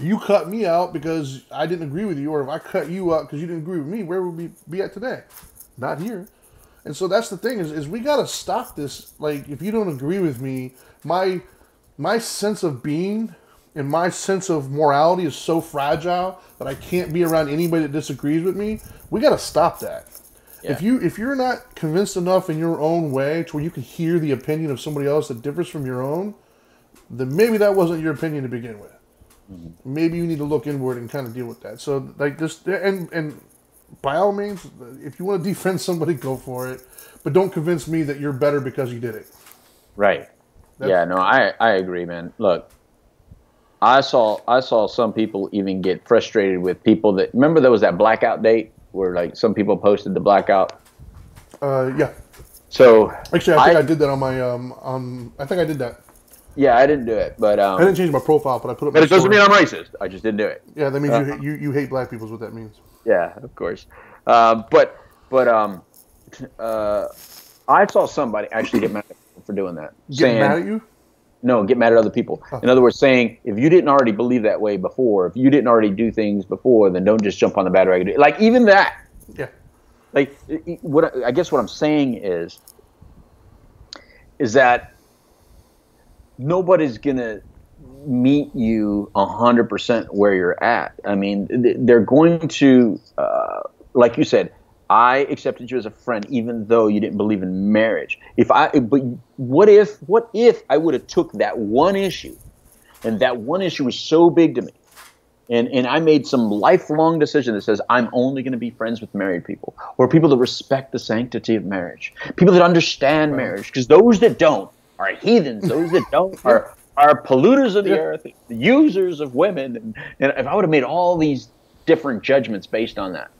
you cut me out because I didn't agree with you, or if I cut you out because you didn't agree with me, where would we be at today? Not here. And so that's the thing is, is we got to stop this. Like, if you don't agree with me, my my sense of being and my sense of morality is so fragile that I can't be around anybody that disagrees with me. We got to stop that. Yeah. If you if you're not convinced enough in your own way to where you can hear the opinion of somebody else that differs from your own, then maybe that wasn't your opinion to begin with. Mm-hmm. Maybe you need to look inward and kind of deal with that. So like this, and and by all means, if you want to defend somebody, go for it, but don't convince me that you're better because you did it. Right. That's- yeah. No, I I agree, man. Look, I saw I saw some people even get frustrated with people that remember there was that blackout date. Where like some people posted the blackout. Uh, yeah. So actually, I think I, I did that on my um um. I think I did that. Yeah, I didn't do it, but um, I didn't change my profile, but I put up. But my it doesn't mean I'm racist. I just didn't do it. Yeah, that means uh, you, you you hate black people is what that means. Yeah, of course. Uh, but but um, uh, I saw somebody actually get mad at people for doing that. Get saying, mad at you? No, get mad at other people. Huh. In other words, saying, if you didn't already believe that way before, if you didn't already do things before, then don't just jump on the bandwagon. Like, even that. Yeah. Like, what I guess what I'm saying is, is that nobody's going to meet you one hundred percent where you're at. I mean, they're going to, uh, like you said, I accepted you as a friend, even though you didn't believe in marriage. If I, but what if, what if I would have took that one issue, and that one issue was so big to me, and and I made some lifelong decision that says I'm only going to be friends with married people, or people that respect the sanctity of marriage, people that understand marriage, because those that don't are heathens. Those that don't are are polluters of the earth, users of women. And, and if I would have made all these different judgments based on that.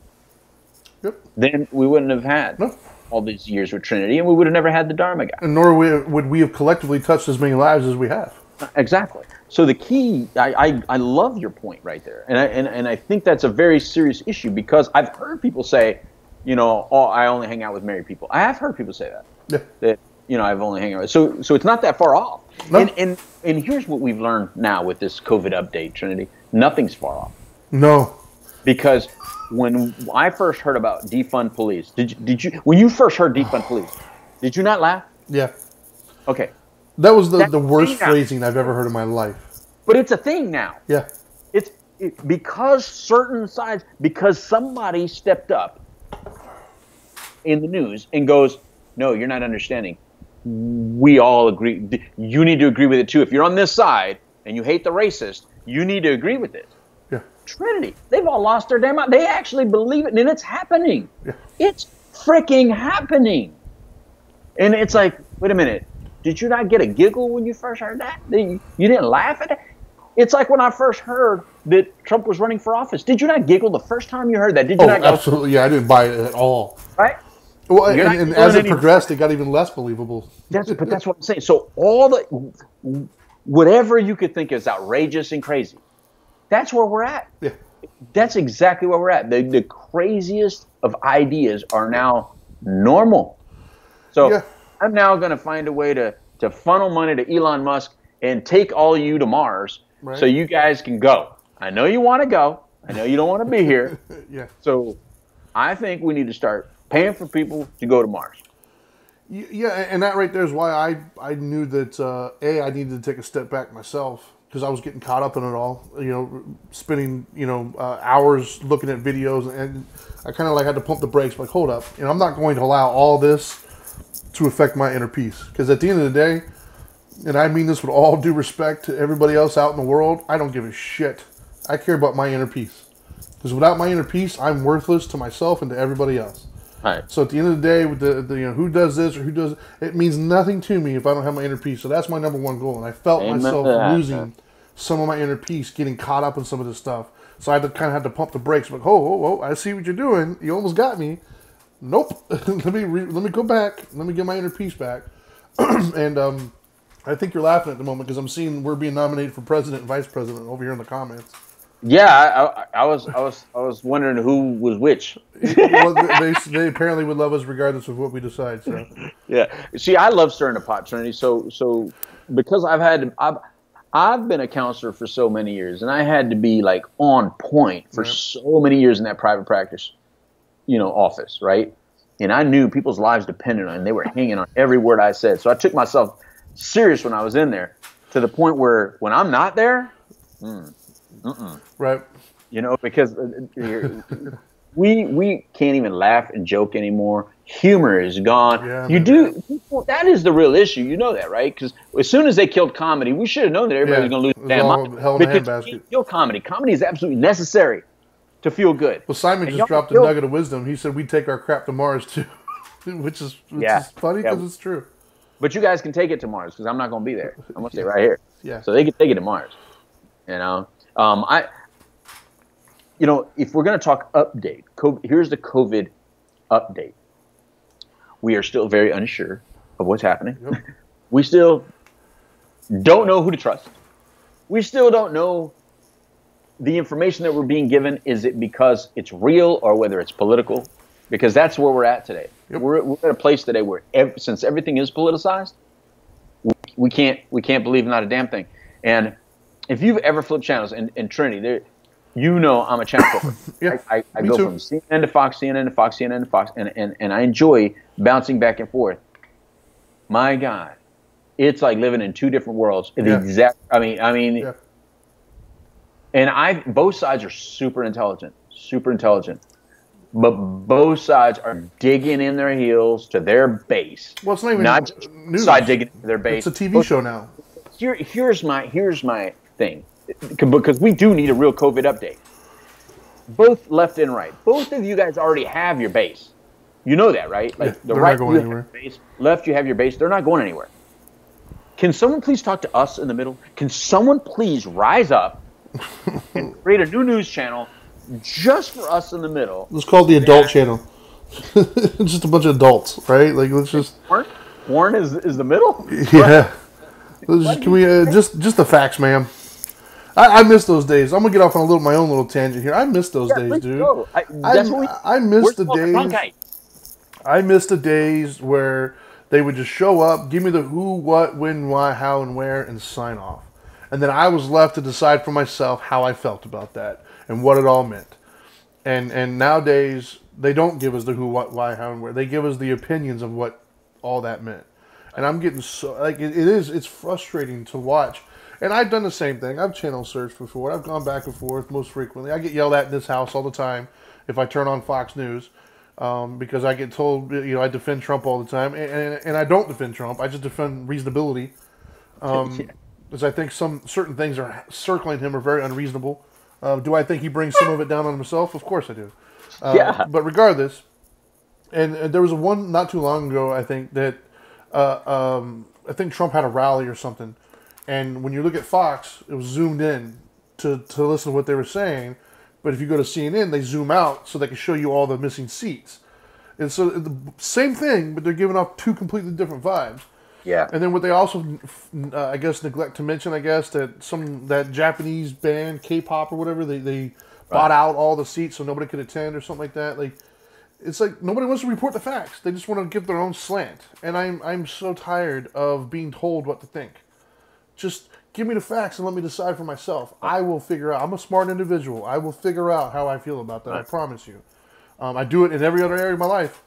Yep. Then we wouldn't have had no. all these years with Trinity, and we would have never had the Dharma Guy. And nor would we have collectively touched as many lives as we have. Exactly. So the key, I, I, I love your point right there, and I and, and I think that's a very serious issue because I've heard people say, you know, oh, I only hang out with married people. I have heard people say that. Yeah. That you know, I've only hang out with. So so it's not that far off. No. And and and here's what we've learned now with this COVID update, Trinity. Nothing's far off. No. Because when I first heard about defund police, did you, did you when you first heard defund police, did you not laugh? Yeah. Okay. That was the, that the worst phrasing I've ever heard in my life. But it's a thing now. Yeah. It's it, because certain sides, because somebody stepped up in the news and goes, no, you're not understanding. We all agree. You need to agree with it too. If you're on this side and you hate the racist, you need to agree with it. Trinity, they've all lost their damn mind. They actually believe it, and it's happening. Yeah. It's freaking happening. And it's like, wait a minute, did you not get a giggle when you first heard that? You didn't laugh at that? It's like when I first heard that Trump was running for office. Did you not giggle the first time you heard that? Did you oh, not? Absolutely, yeah, I didn't buy it at all. Right? Well, and, and as it progressed, it got even less believable. That's but that's what I'm saying. So all the whatever you could think is outrageous and crazy. That's where we're at. Yeah. That's exactly where we're at. The, the craziest of ideas are now normal. So yeah. I'm now going to find a way to, to funnel money to Elon Musk and take all you to Mars right. so you guys can go. I know you want to go. I know you don't want to be here. yeah. So I think we need to start paying for people to go to Mars. Yeah, and that right there is why I, I knew that, uh, A, I needed to take a step back myself. Because I was getting caught up in it all, you know, spending, you know, uh, hours looking at videos, and I kind of like had to pump the brakes, like, hold up, you know, I'm not going to allow all this to affect my inner peace. Because at the end of the day, and I mean this with all due respect to everybody else out in the world, I don't give a shit. I care about my inner peace. Because without my inner peace, I'm worthless to myself and to everybody else. Right. So at the end of the day, with the, the you know who does this or who does it means nothing to me if I don't have my inner peace. So that's my number one goal, and I felt Amen myself that, losing man. some of my inner peace, getting caught up in some of this stuff. So I had to kind of have to pump the brakes. Like, oh, oh, oh, I see what you're doing. You almost got me. Nope. let me re- let me go back. Let me get my inner peace back. and um, I think you're laughing at the moment because I'm seeing we're being nominated for president and vice president over here in the comments. Yeah, I, I, I was, I was, I was wondering who was which. well, they, they apparently would love us regardless of what we decide. So, yeah. See, I love stirring the pot, Trinity. So, so because I've had, I've, I've been a counselor for so many years, and I had to be like on point for yep. so many years in that private practice, you know, office, right? And I knew people's lives depended on it. They were hanging on every word I said. So I took myself serious when I was in there, to the point where when I'm not there, mm, mm-mm. Right. You know, because we we can't even laugh and joke anymore. Humor is gone. Yeah, you man. do people, that is the real issue. You know that, right? Because as soon as they killed comedy, we should have known that everybody yeah, was going to lose their damn mind. Because you can't kill comedy. Comedy is absolutely necessary to feel good. Well, Simon and just dropped a nugget of wisdom. He said we take our crap to Mars too, which is which yeah. is funny because yeah. it's true. But you guys can take it to Mars because I'm not going to be there. I'm going to stay right here. Yeah. So they can take it to Mars. You know, um, I. You know, if we're going to talk update, COVID, here's the COVID update. We are still very unsure of what's happening. Yep. We still don't know who to trust. We still don't know the information that we're being given. Is it because it's real or whether it's political? Because that's where we're at today. Yep. We're, we're at a place today where ev- since everything is politicized, we, we can't we can't believe not a damn thing. And if you've ever flipped channels, and, and Trinity, there. You know I'm a channel flipper. yeah, I, I, I go too. from C N N to Fox, C N N to Fox, C N N to Fox, and, and, and I enjoy bouncing back and forth. My God, it's like living in two different worlds. The yeah. exact. I mean, I mean, yeah. and I. Both sides are super intelligent, super intelligent, but both sides are digging in their heels to their base. Well, it's not even not just news. Side digging into their base. It's a T V but show now. Here, here's my here's my thing. Because we do need a real COVID update. Both left and right. Both of you guys already have your base. You know that, right? Like yeah, the right, you have your base. Left, you have your base. They're not going anywhere. Can someone please talk to us in the middle? Can someone please rise up and create a new news channel just for us in the middle? It's called the Adult yeah. Channel. It's just a bunch of adults, right? Like let's just. Warren, Warren is is the middle. Yeah. Let's just, can we uh, just just the facts, ma'am? I, I miss those days. I'm gonna get off on a little my own little tangent here. I miss those yeah, days, dude. Go. I, I, we, I miss the days. I miss the days where they would just show up, give me the who, what, when, why, how, and where, and sign off, and then I was left to decide for myself how I felt about that and what it all meant. And and nowadays they don't give us the who, what, why, how, and where. They give us the opinions of what all that meant. And I'm getting so like it, it is. It's frustrating to watch. And I've done the same thing. I've channel searched before. I've gone back and forth most frequently. I get yelled at in this house all the time if I turn on Fox News um, because I get told, you know, I defend Trump all the time. And, and, and I don't defend Trump. I just defend reasonability. Um, yeah. Because I think some certain things are circling him are very unreasonable. Uh, do I think he brings some of it down on himself? Of course I do. Uh, yeah. But regardless, and, and there was a one not too long ago, I think, that uh, um, I think Trump had a rally or something. And when you look at Fox, it was zoomed in to, to listen to what they were saying. But if you go to C N N, they zoom out so they can show you all the missing seats. And so the same thing, but they're giving off two completely different vibes. Yeah. And then what they also, uh, I guess, neglect to mention, I guess, that some that Japanese band, K-pop or whatever, they, they right. bought out all the seats so nobody could attend or something like that. Like, it's like nobody wants to report the facts. They just want to give their own slant. And I'm I'm so tired of being told what to think. Just give me the facts and let me decide for myself. I will figure out. I'm a smart individual. I will figure out how I feel about that. Right. I promise you. Um, I do it in every other area of my life.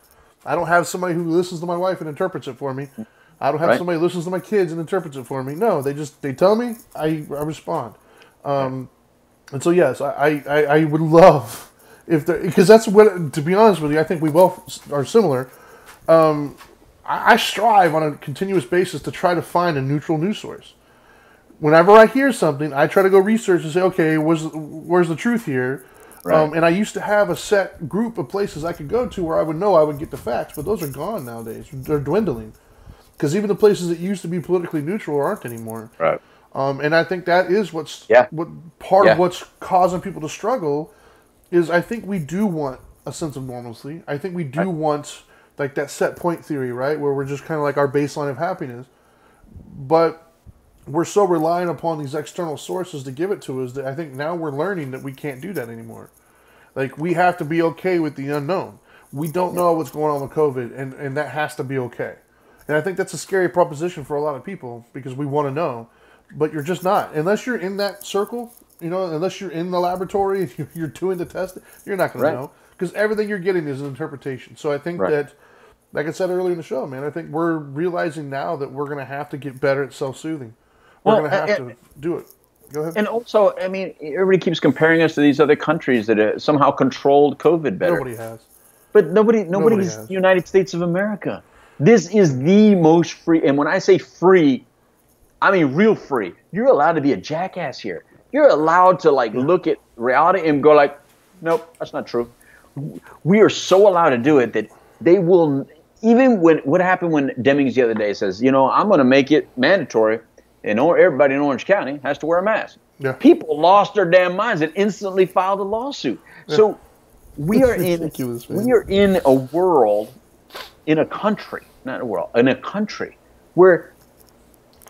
I don't have somebody who listens to my wife and interprets it for me. I don't have right. somebody who listens to my kids and interprets it for me. No, they just they tell me. I I respond. Um, and so yes, I I, I would love if there because that's what to be honest with you. I think we both are similar. Um, I, I strive on a continuous basis to try to find a neutral news source. Whenever I hear something, I try to go research and say, okay, was, where's the truth here? Right. Um, and I used to have a set group of places I could go to where I would know I would get the facts, but those are gone nowadays. They're dwindling. Because even the places that used to be politically neutral aren't anymore. Right. Um, and I think that is what's yeah. what part yeah. of what's causing people to struggle is I think we do want a sense of normalcy. I think we do right. want like that set point theory, right, where we're just kind of like our baseline of happiness. But we're so relying upon these external sources to give it to us that I think now we're learning that we can't do that anymore. Like, we have to be okay with the unknown. We don't know what's going on with COVID, and, and that has to be okay. And I think that's a scary proposition for a lot of people because we want to know, but you're just not. Unless you're in that circle, you know, unless you're in the laboratory, you're doing the testing, you're not going to know. because everything you're getting is an interpretation. So I think right. that, like I said earlier in the show, man, I think we're realizing now that we're going to have to get better at self-soothing. We're well, going to have I, I, to do it. Go ahead. And also, I mean, everybody keeps comparing us to these other countries that have somehow controlled COVID better. Nobody has. But nobody, nobody, nobody has the United States of America. This is the most free. And when I say free, I mean real free. You're allowed to be a jackass here. You're allowed to like yeah. look at reality and go like, nope, that's not true. We are so allowed to do it that they will, even when, what happened when Demings the other day says, you know, I'm going to make it mandatory and everybody in Orange County has to wear a mask. Yeah. People lost their damn minds and instantly filed a lawsuit. Yeah. So we are in, we are in a world, in a country, not a world, in a country where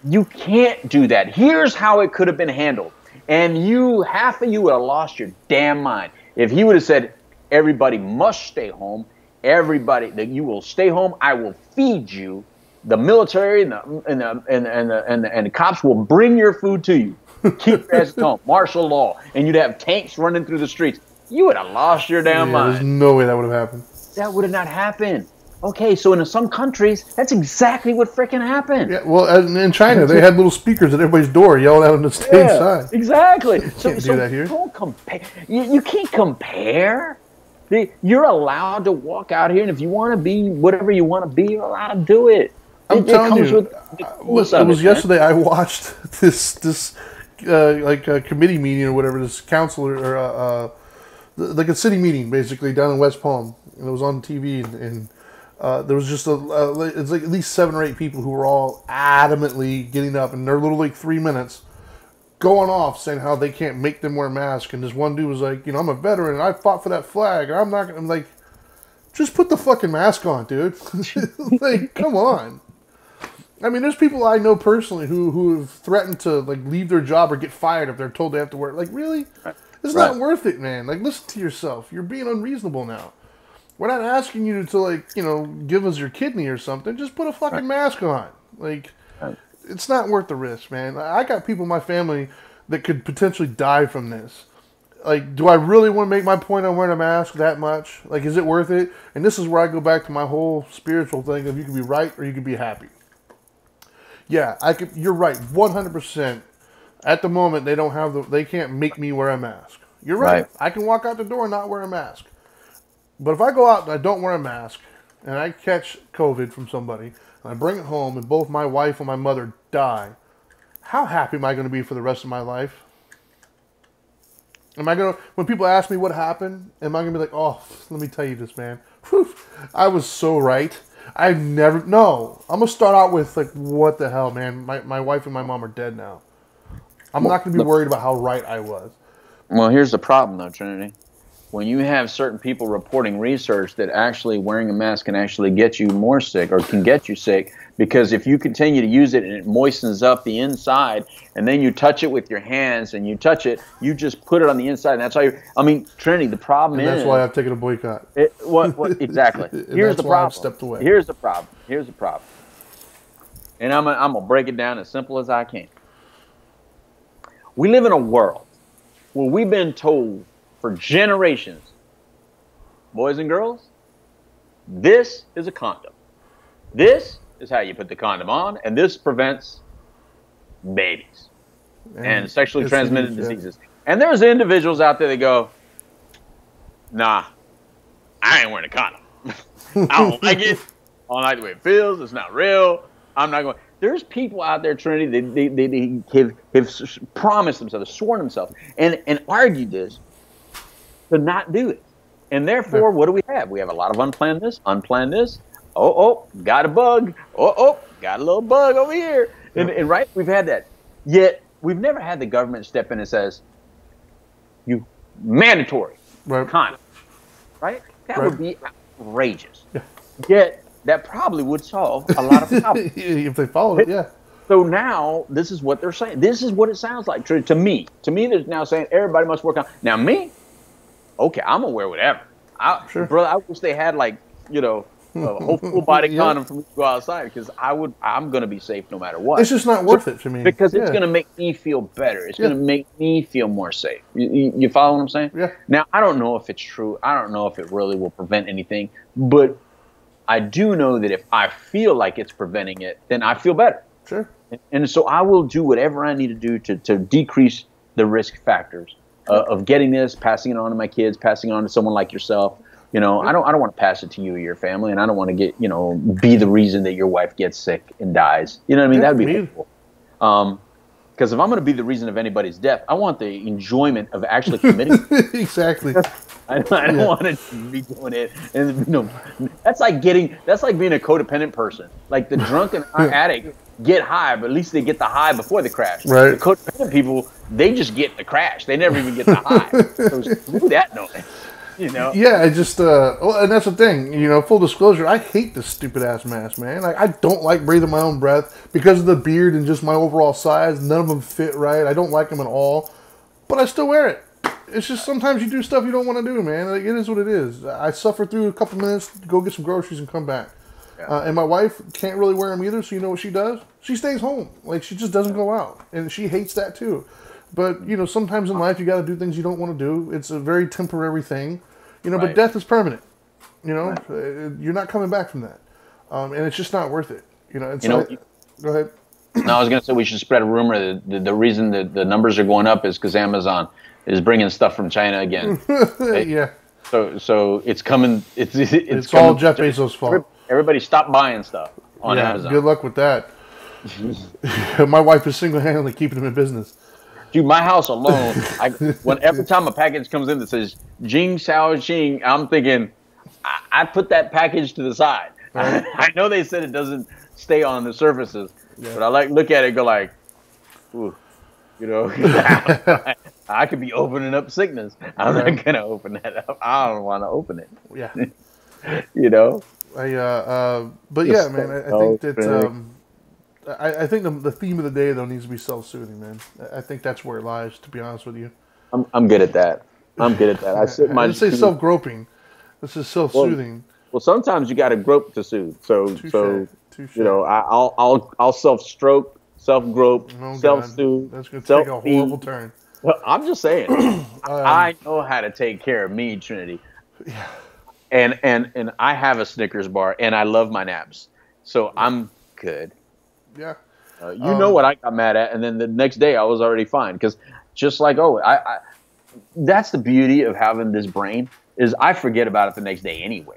you can't do that. Here's how it could have been handled. And you, half of you would have lost your damn mind. If he would have said, everybody must stay home, everybody, that you will stay home, I will feed you, the military and the, and the, and the, and the, and the, and the cops will bring your food to you. Keep your ass at home, martial law, and you'd have tanks running through the streets. You would have lost your damn yeah, mind. There's no way that would have happened. That would have not happened. Okay, so in some countries, that's exactly what freaking happened. Yeah, well, in China, they had little speakers at everybody's door yelling out on the stage yeah, sign. Exactly. You so, can't so do that here. Don't compare. You, you can't compare. You're allowed to walk out here, and if you want to be whatever you want to be, you're allowed to do it. I'm it, telling it comes you, with the coolest it was of it, yesterday. Man. I watched this this uh, like a committee meeting or whatever. This counselor or uh, uh, like a city meeting, basically down in West Palm, and it was on T V and. and Uh, there was just a, uh, it's like at least seven or eight people who were all adamantly getting up in their little like three minutes going off saying how they can't make them wear masks. And this one dude was like, you know, I'm a veteran and I fought for that flag. And I'm not going to, I'm like, just put the fucking mask on, dude. Like, come on. I mean, there's people I know personally who, who have threatened to like leave their job or get fired if they're told they have to wear it. Like, really? It's right. not worth it, man. Like, listen to yourself. You're being unreasonable now. We're not asking you to, like, you know, give us your kidney or something. Just put a fucking right. mask on. Like, right. it's not worth the risk, man. I got people in my family that could potentially die from this. Like, do I really want to make my point on wearing a mask that much? Like, is it worth it? And this is where I go back to my whole spiritual thing of you can be right or you can be happy. Yeah, I could, you're right, one hundred percent. At the moment, they don't have the, they can't make me wear a mask. You're right. right. I can walk out the door and not wear a mask. But if I go out and I don't wear a mask and I catch COVID from somebody and I bring it home and both my wife and my mother die, how happy am I going to be for the rest of my life? Am I going to, when people ask me what happened, am I going to be like, oh, let me tell you this, man. Whew, I was so right. I've never, no. I'm going to start out with like, what the hell, man? My, my wife and my mom are dead now. I'm not going to be worried about how right I was. Well, here's the problem though, Trinity. When you have certain people reporting research that actually wearing a mask can actually get you more sick or can get you sick, because if you continue to use it and it moistens up the inside and then you touch it with your hands and you touch it, you just put it on the inside. And that's how you – I mean, Trinity, the problem and is – that's why I've taken a boycott. It, what, what, exactly. Here's the problem. I've stepped away. Here's the problem. Here's the problem. And I'm I'm going to break it down as simple as I can. We live in a world where we've been told – for generations, boys and girls, this is a condom. This is how you put the condom on, and this prevents babies and, and sexually transmitted diseases. Yeah. And there's individuals out there that go, nah, I ain't wearing a condom. I don't like it. I don't like the way it feels. It's not real. I'm not going. There's people out there, Trinity, that they, they, they have, have promised themselves, sworn themselves, and, and argued this. To not do it. And therefore, what do we have? We have a lot of unplanned this, unplanned this. Oh, oh, got a bug. Oh, oh, got a little bug over here. And, and right, we've had that. Yet, we've never had the government step in and says, you mandatory right. condom. Right? That right. would be outrageous. Yeah. Yet, that probably would solve a lot of problems. If they followed it, yeah. So now, this is what they're saying. This is what it sounds like to, to me. To me, they're now saying everybody must work on. Now, me? Okay, I'm gonna wear whatever. I, sure. Brother, I wish they had like, you know, a hopeful body yeah. condom for me to go outside, because I would, I'm going to be safe no matter what. It's just not worth so, it to me. Because yeah. it's going to make me feel better. It's yeah. going to make me feel more safe. You, you, you follow what I'm saying? Yeah. Now, I don't know if it's true. I don't know if it really will prevent anything. But I do know that if I feel like it's preventing it, then I feel better. Sure. And, and so I will do whatever I need to do to, to decrease the risk factors uh, of getting this, passing it on to my kids, passing it on to someone like yourself. You know, I don't I don't want to pass it to you or your family, and I don't want to get, you know, be the reason that your wife gets sick and dies. You know what I mean? That would be horrible. Um, because if I'm going to be the reason of anybody's death, I want the enjoyment of actually committing it. Exactly. I, I don't yeah. want to be doing it. And you know, that's like getting, that's like being a codependent person. Like the drunk and addict get high, but at least they get the high before the crash. Right. The codependent people, they just get the crash. They never even get the high. So screw that noise. You know? Yeah, I just, uh, well, and that's the thing, you know, full disclosure, I hate this stupid ass mask, man. Like, I don't like breathing my own breath because of the beard and just my overall size. None of them fit right. I don't like them at all, but I still wear it. It's just sometimes you do stuff you don't want to do, man. Like, it is what it is. I suffer through a couple minutes, go get some groceries and come back. Yeah. Uh, and my wife can't really wear them either, so you know what she does? She stays home. Like, she just doesn't go out, and she hates that too. But, you know, sometimes in life you got to do things you don't want to do. It's a very temporary thing, you know, right. But death is permanent, you know, right. You're not coming back from that. Um, and it's just not worth it, you know. And you so know I, you, go ahead. No, I was going to say we should spread a rumor that the, the reason that the numbers are going up is because Amazon is bringing stuff from China again. Right? Yeah. So so it's coming. It's, it's, it's coming, all Jeff Bezos' fault. Everybody stop buying stuff on yeah, Amazon. Good luck with that. My wife is single-handedly keeping them in business. Dude, my house alone, I, when every time a package comes in that says Jing Xiao Xing, I'm thinking, I, I put that package to the side. Right. I, I know they said it doesn't stay on the surfaces, yeah. but I like look at it and go like, ooh, you know, I, I could be opening up sickness. I'm right. not going to open that up. I don't want to open it. Yeah. You know? I, uh, uh, but yeah, man, I, I think that... Um, I, I think the, the theme of the day, though, needs to be self-soothing, man. I think that's where it lies, to be honest with you. I'm I'm good at that. I'm good at that. I sit my. I didn't say self-groping. This is self-soothing. Well, well sometimes you got to grope to soothe. So, touché. so touché. You know, I, I'll I'll I'll self-stroke, self-grope, oh, self-soothe. That's going to take a horrible turn. Well, I'm just saying, um, I know how to take care of me, Trinity. Yeah. And and and I have a Snickers bar, and I love my naps, so I'm good. Yeah, uh, you um, know what I got mad at, and then the next day I was already fine because, just like oh, I, I, that's the beauty of having this brain is I forget about it the next day anyway.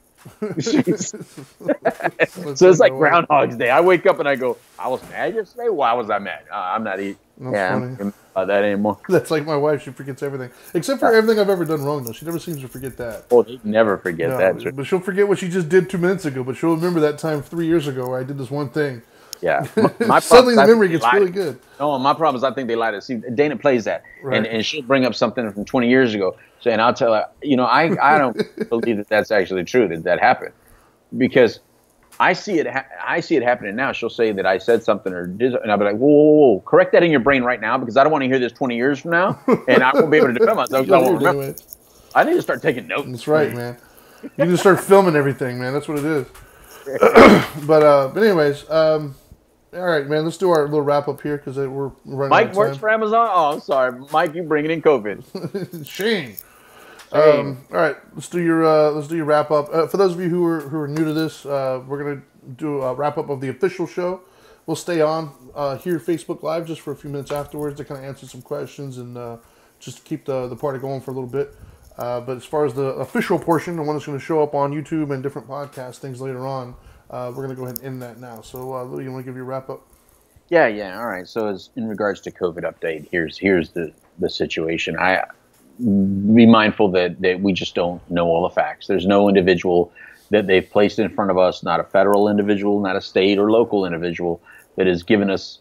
So it's like Groundhog's Day. I wake up and I go, I was mad yesterday. Why was I mad? Uh, I'm not eating. Yeah, I'm not about that anymore. That's like my wife. She forgets everything except for everything I've ever done wrong. Though she never seems to forget that. Oh, they never forget no, that. But she'll forget what she just did two minutes ago. But she'll remember that time three years ago where I did this one thing. Yeah, my, my suddenly the memory gets really good. No, my problem is I think they lie to see. Dana plays that, right. and and she'll bring up something from twenty years ago. So, and I'll tell her, you know, I I don't believe that that's actually true that that happened, because I see it ha I see it happening now. She'll say that I said something or did, and I'll be like, whoa, whoa, whoa, correct that in your brain right now because I don't want to hear this twenty years from now, and I won't be able to defend myself. I won't remember. It. I need to start taking notes. That's right, man. You need to start filming everything, man. That's what it is. but uh, but anyways. Um, All right, man. Let's do our little wrap up here because we're running. Mike out of time. Works for Amazon. Oh, I'm sorry, Mike. You bringing in COVID? Shame. Shame. Um, all right, let's do your uh, let's do your wrap up. Uh, for those of you who are who are new to this, uh, we're gonna do a wrap up of the official show. We'll stay on uh, here Facebook Live just for a few minutes afterwards to kind of answer some questions and uh, just keep the the party going for a little bit. Uh, but as far as the official portion, the one that's going to show up on YouTube and different podcast things later on. Uh, we're going to go ahead and end that now. So, uh, Lou, you want to give your wrap up? Yeah, yeah. All right. So, as in regards to COVID update, here's here's the, the situation. I be mindful that, that we just don't know all the facts. There's no individual that they've placed in front of us, not a federal individual, not a state or local individual, that has given us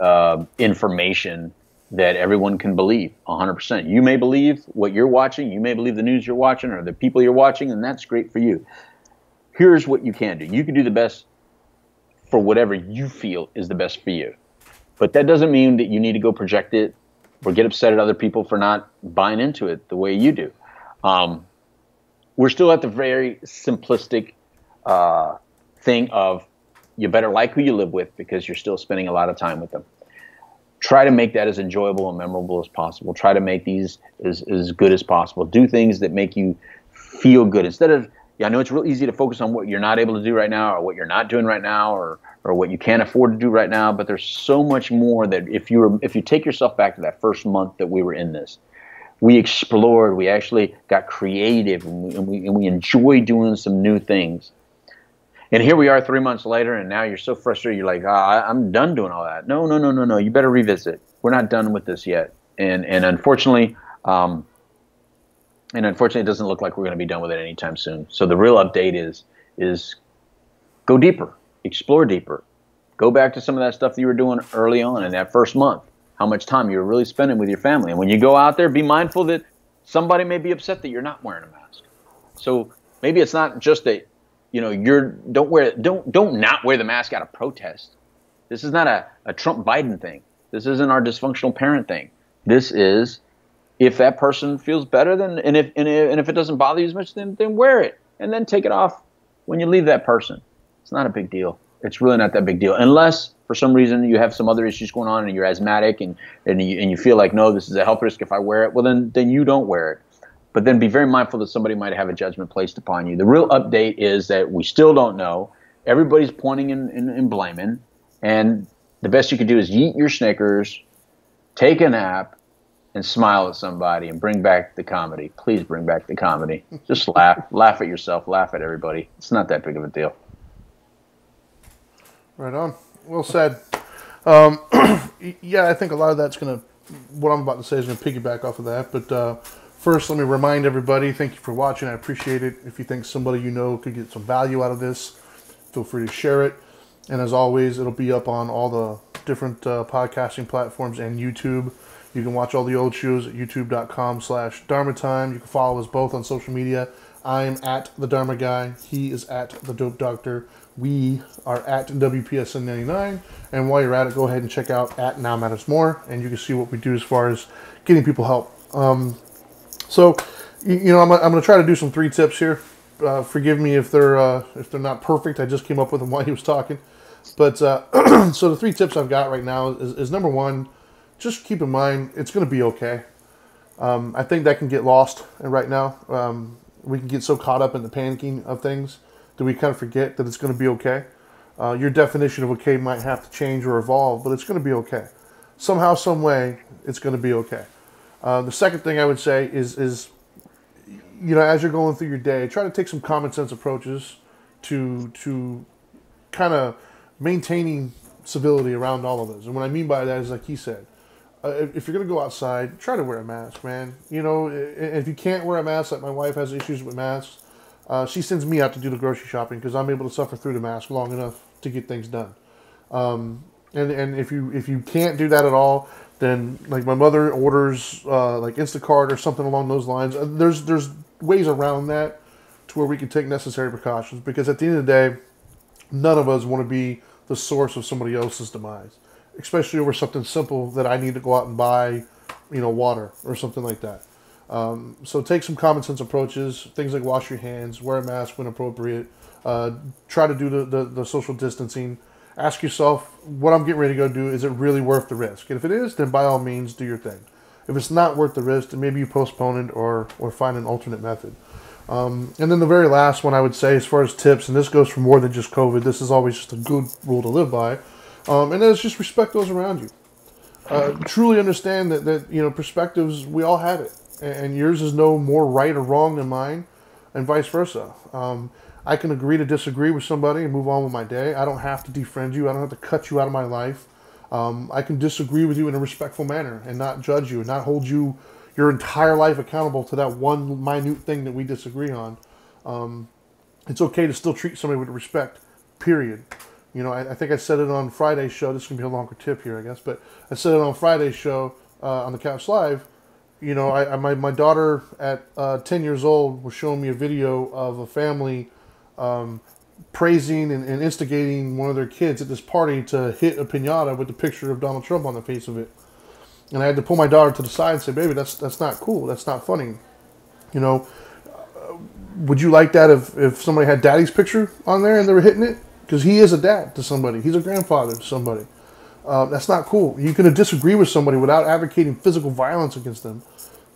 uh, information that everyone can believe one hundred percent. You may believe what you're watching. You may believe the news you're watching or the people you're watching, and that's great for you. Here's what you can do. You can do the best for whatever you feel is the best for you. But that doesn't mean that you need to go project it or get upset at other people for not buying into it the way you do. Um, we're still at the very simplistic uh, thing of you better like who you live with because you're still spending a lot of time with them. Try to make that as enjoyable and memorable as possible. Try to make these as, as good as possible. Do things that make you feel good. Instead of, yeah, I know it's real easy to focus on what you're not able to do right now or what you're not doing right now or or what you can't afford to do right now, but there's so much more that if you were, if you take yourself back to that first month that we were in this, we explored, we actually got creative, and we, and we, and we enjoy doing some new things. And here we are three months later, and now you're so frustrated, you're like, ah, I'm done doing all that. No, no, no, no, no, you better revisit. We're not done with this yet. And and unfortunately, um, and unfortunately, it doesn't look like we're going to be done with it anytime soon. So the real update is is go deeper, explore deeper. Go back to some of that stuff that you were doing early on in that first month, how much time you were really spending with your family. And when you go out there, be mindful that somebody may be upset that you're not wearing a mask. So maybe it's not just that, you know, you're don't wear don't don't not wear the mask out of protest. This is not a, a Trump Biden thing. This isn't our dysfunctional parent thing. This is if that person feels better, then and if and if, and if it doesn't bother you as much, then then wear it and then take it off when you leave that person. It's not a big deal. It's really not that big deal, unless for some reason you have some other issues going on and you're asthmatic and and you, and you feel like, no, this is a health risk if I wear it. Well, then then you don't wear it. But then be very mindful that somebody might have a judgment placed upon you. The real update is that we still don't know. Everybody's pointing and, and, and blaming. And the best you can do is eat your Snickers, take a nap, and smile at somebody and bring back the comedy. Please bring back the comedy. Just laugh. Laugh at yourself. Laugh at everybody. It's not that big of a deal. Right on. Well said. Um, yeah, I think a lot of that's going to – what I'm about to say is going to piggyback off of that. But uh, – first, let me remind everybody, thank you for watching. I appreciate it. If you think somebody you know could get some value out of this, feel free to share it. And as always, it'll be up on all the different uh, podcasting platforms and YouTube. You can watch all the old shows at youtube.com slash Dharma Time. You can follow us both on social media. I'm at The Dharma Guy. He is at The Dope Doctor. We are at W P S N ninety-nine. And while you're at it, go ahead and check out at Now Matters More. And you can see what we do as far as getting people help. Um... So, you know, I'm, I'm going to try to do some three tips here. Uh, forgive me if they're uh, if they're not perfect. I just came up with them while he was talking. But uh, so the three tips I've got right now is, is number one, just keep in mind it's going to be okay. Um, I think that can get lost right now. Um, we can get so caught up in the panicking of things that we kind of forget that it's going to be okay. Uh, your definition of okay might have to change or evolve, but it's going to be okay. Somehow, some way, it's going to be okay. Uh, the second thing I would say is, is, you know, as you're going through your day, try to take some common sense approaches to to kind of maintaining civility around all of this. And what I mean by that is, like he said, uh, if you're going to go outside, try to wear a mask, man. You know, if you can't wear a mask, like my wife has issues with masks, uh, she sends me out to do the grocery shopping because I'm able to suffer through the mask long enough to get things done. Um, and and if you if you can't do that at all, then like my mother orders uh, like Instacart or something along those lines. There's there's ways around that to where we can take necessary precautions, because at the end of the day, none of us want to be the source of somebody else's demise, especially over something simple that I need to go out and buy, you know, water or something like that. Um, so take some common sense approaches, things like wash your hands, wear a mask when appropriate, uh, try to do the, the, the social distancing. Ask yourself, what I'm getting ready to go do, is it really worth the risk? And if it is, then by all means, do your thing. If it's not worth the risk, then maybe you postpone it or, or find an alternate method. Um, and then the very last one I would say, as far as tips, and this goes for more than just COVID, this is always just a good rule to live by, um, and that is just respect those around you. Uh, truly understand that, that, you know, perspectives, we all have it. And yours is no more right or wrong than mine, and vice versa. Um, I can agree to disagree with somebody and move on with my day. I don't have to defriend you. I don't have to cut you out of my life. Um, I can disagree with you in a respectful manner and not judge you and not hold you your entire life accountable to that one minute thing that we disagree on. Um, it's okay to still treat somebody with respect, period. You know, I, I think I said it on Friday's show. This is going to be a longer tip here, I guess. But I said it on Friday's show uh, on the Couch Live. You know, I, I my, my daughter at uh, ten years old was showing me a video of a family Um, praising and, and instigating one of their kids at this party to hit a piñata with the picture of Donald Trump on the face of it. And I had to pull my daughter to the side and say, baby, that's that's not cool. That's not funny. You know, uh, would you like that if, if somebody had daddy's picture on there and they were hitting it? Because he is a dad to somebody. He's a grandfather to somebody. Uh, that's not cool. You can disagree with somebody without advocating physical violence against them.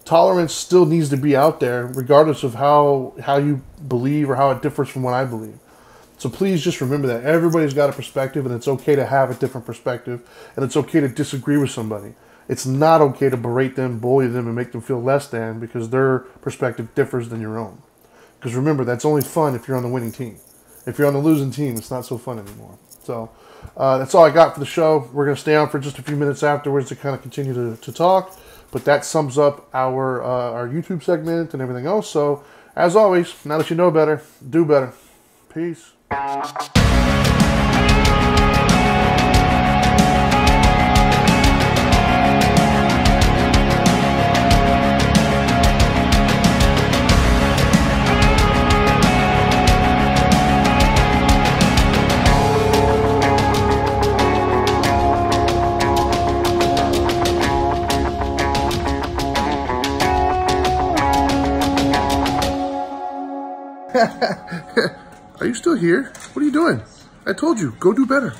Tolerance still needs to be out there, regardless of how how you believe or how it differs from what I believe. So please just remember that. Everybody's got a perspective, and it's okay to have a different perspective, and it's okay to disagree with somebody. It's not okay to berate them, bully them, and make them feel less than because their perspective differs than your own. Because remember, that's only fun if you're on the winning team. If you're on the losing team, it's not so fun anymore. So uh, that's all I got for the show. We're going to stay on for just a few minutes afterwards to kind of continue to, to talk. But that sums up our uh, our YouTube segment and everything else. So, as always, now that you know better, do better. Peace. Are you still here? What are you doing? I told you, go do better.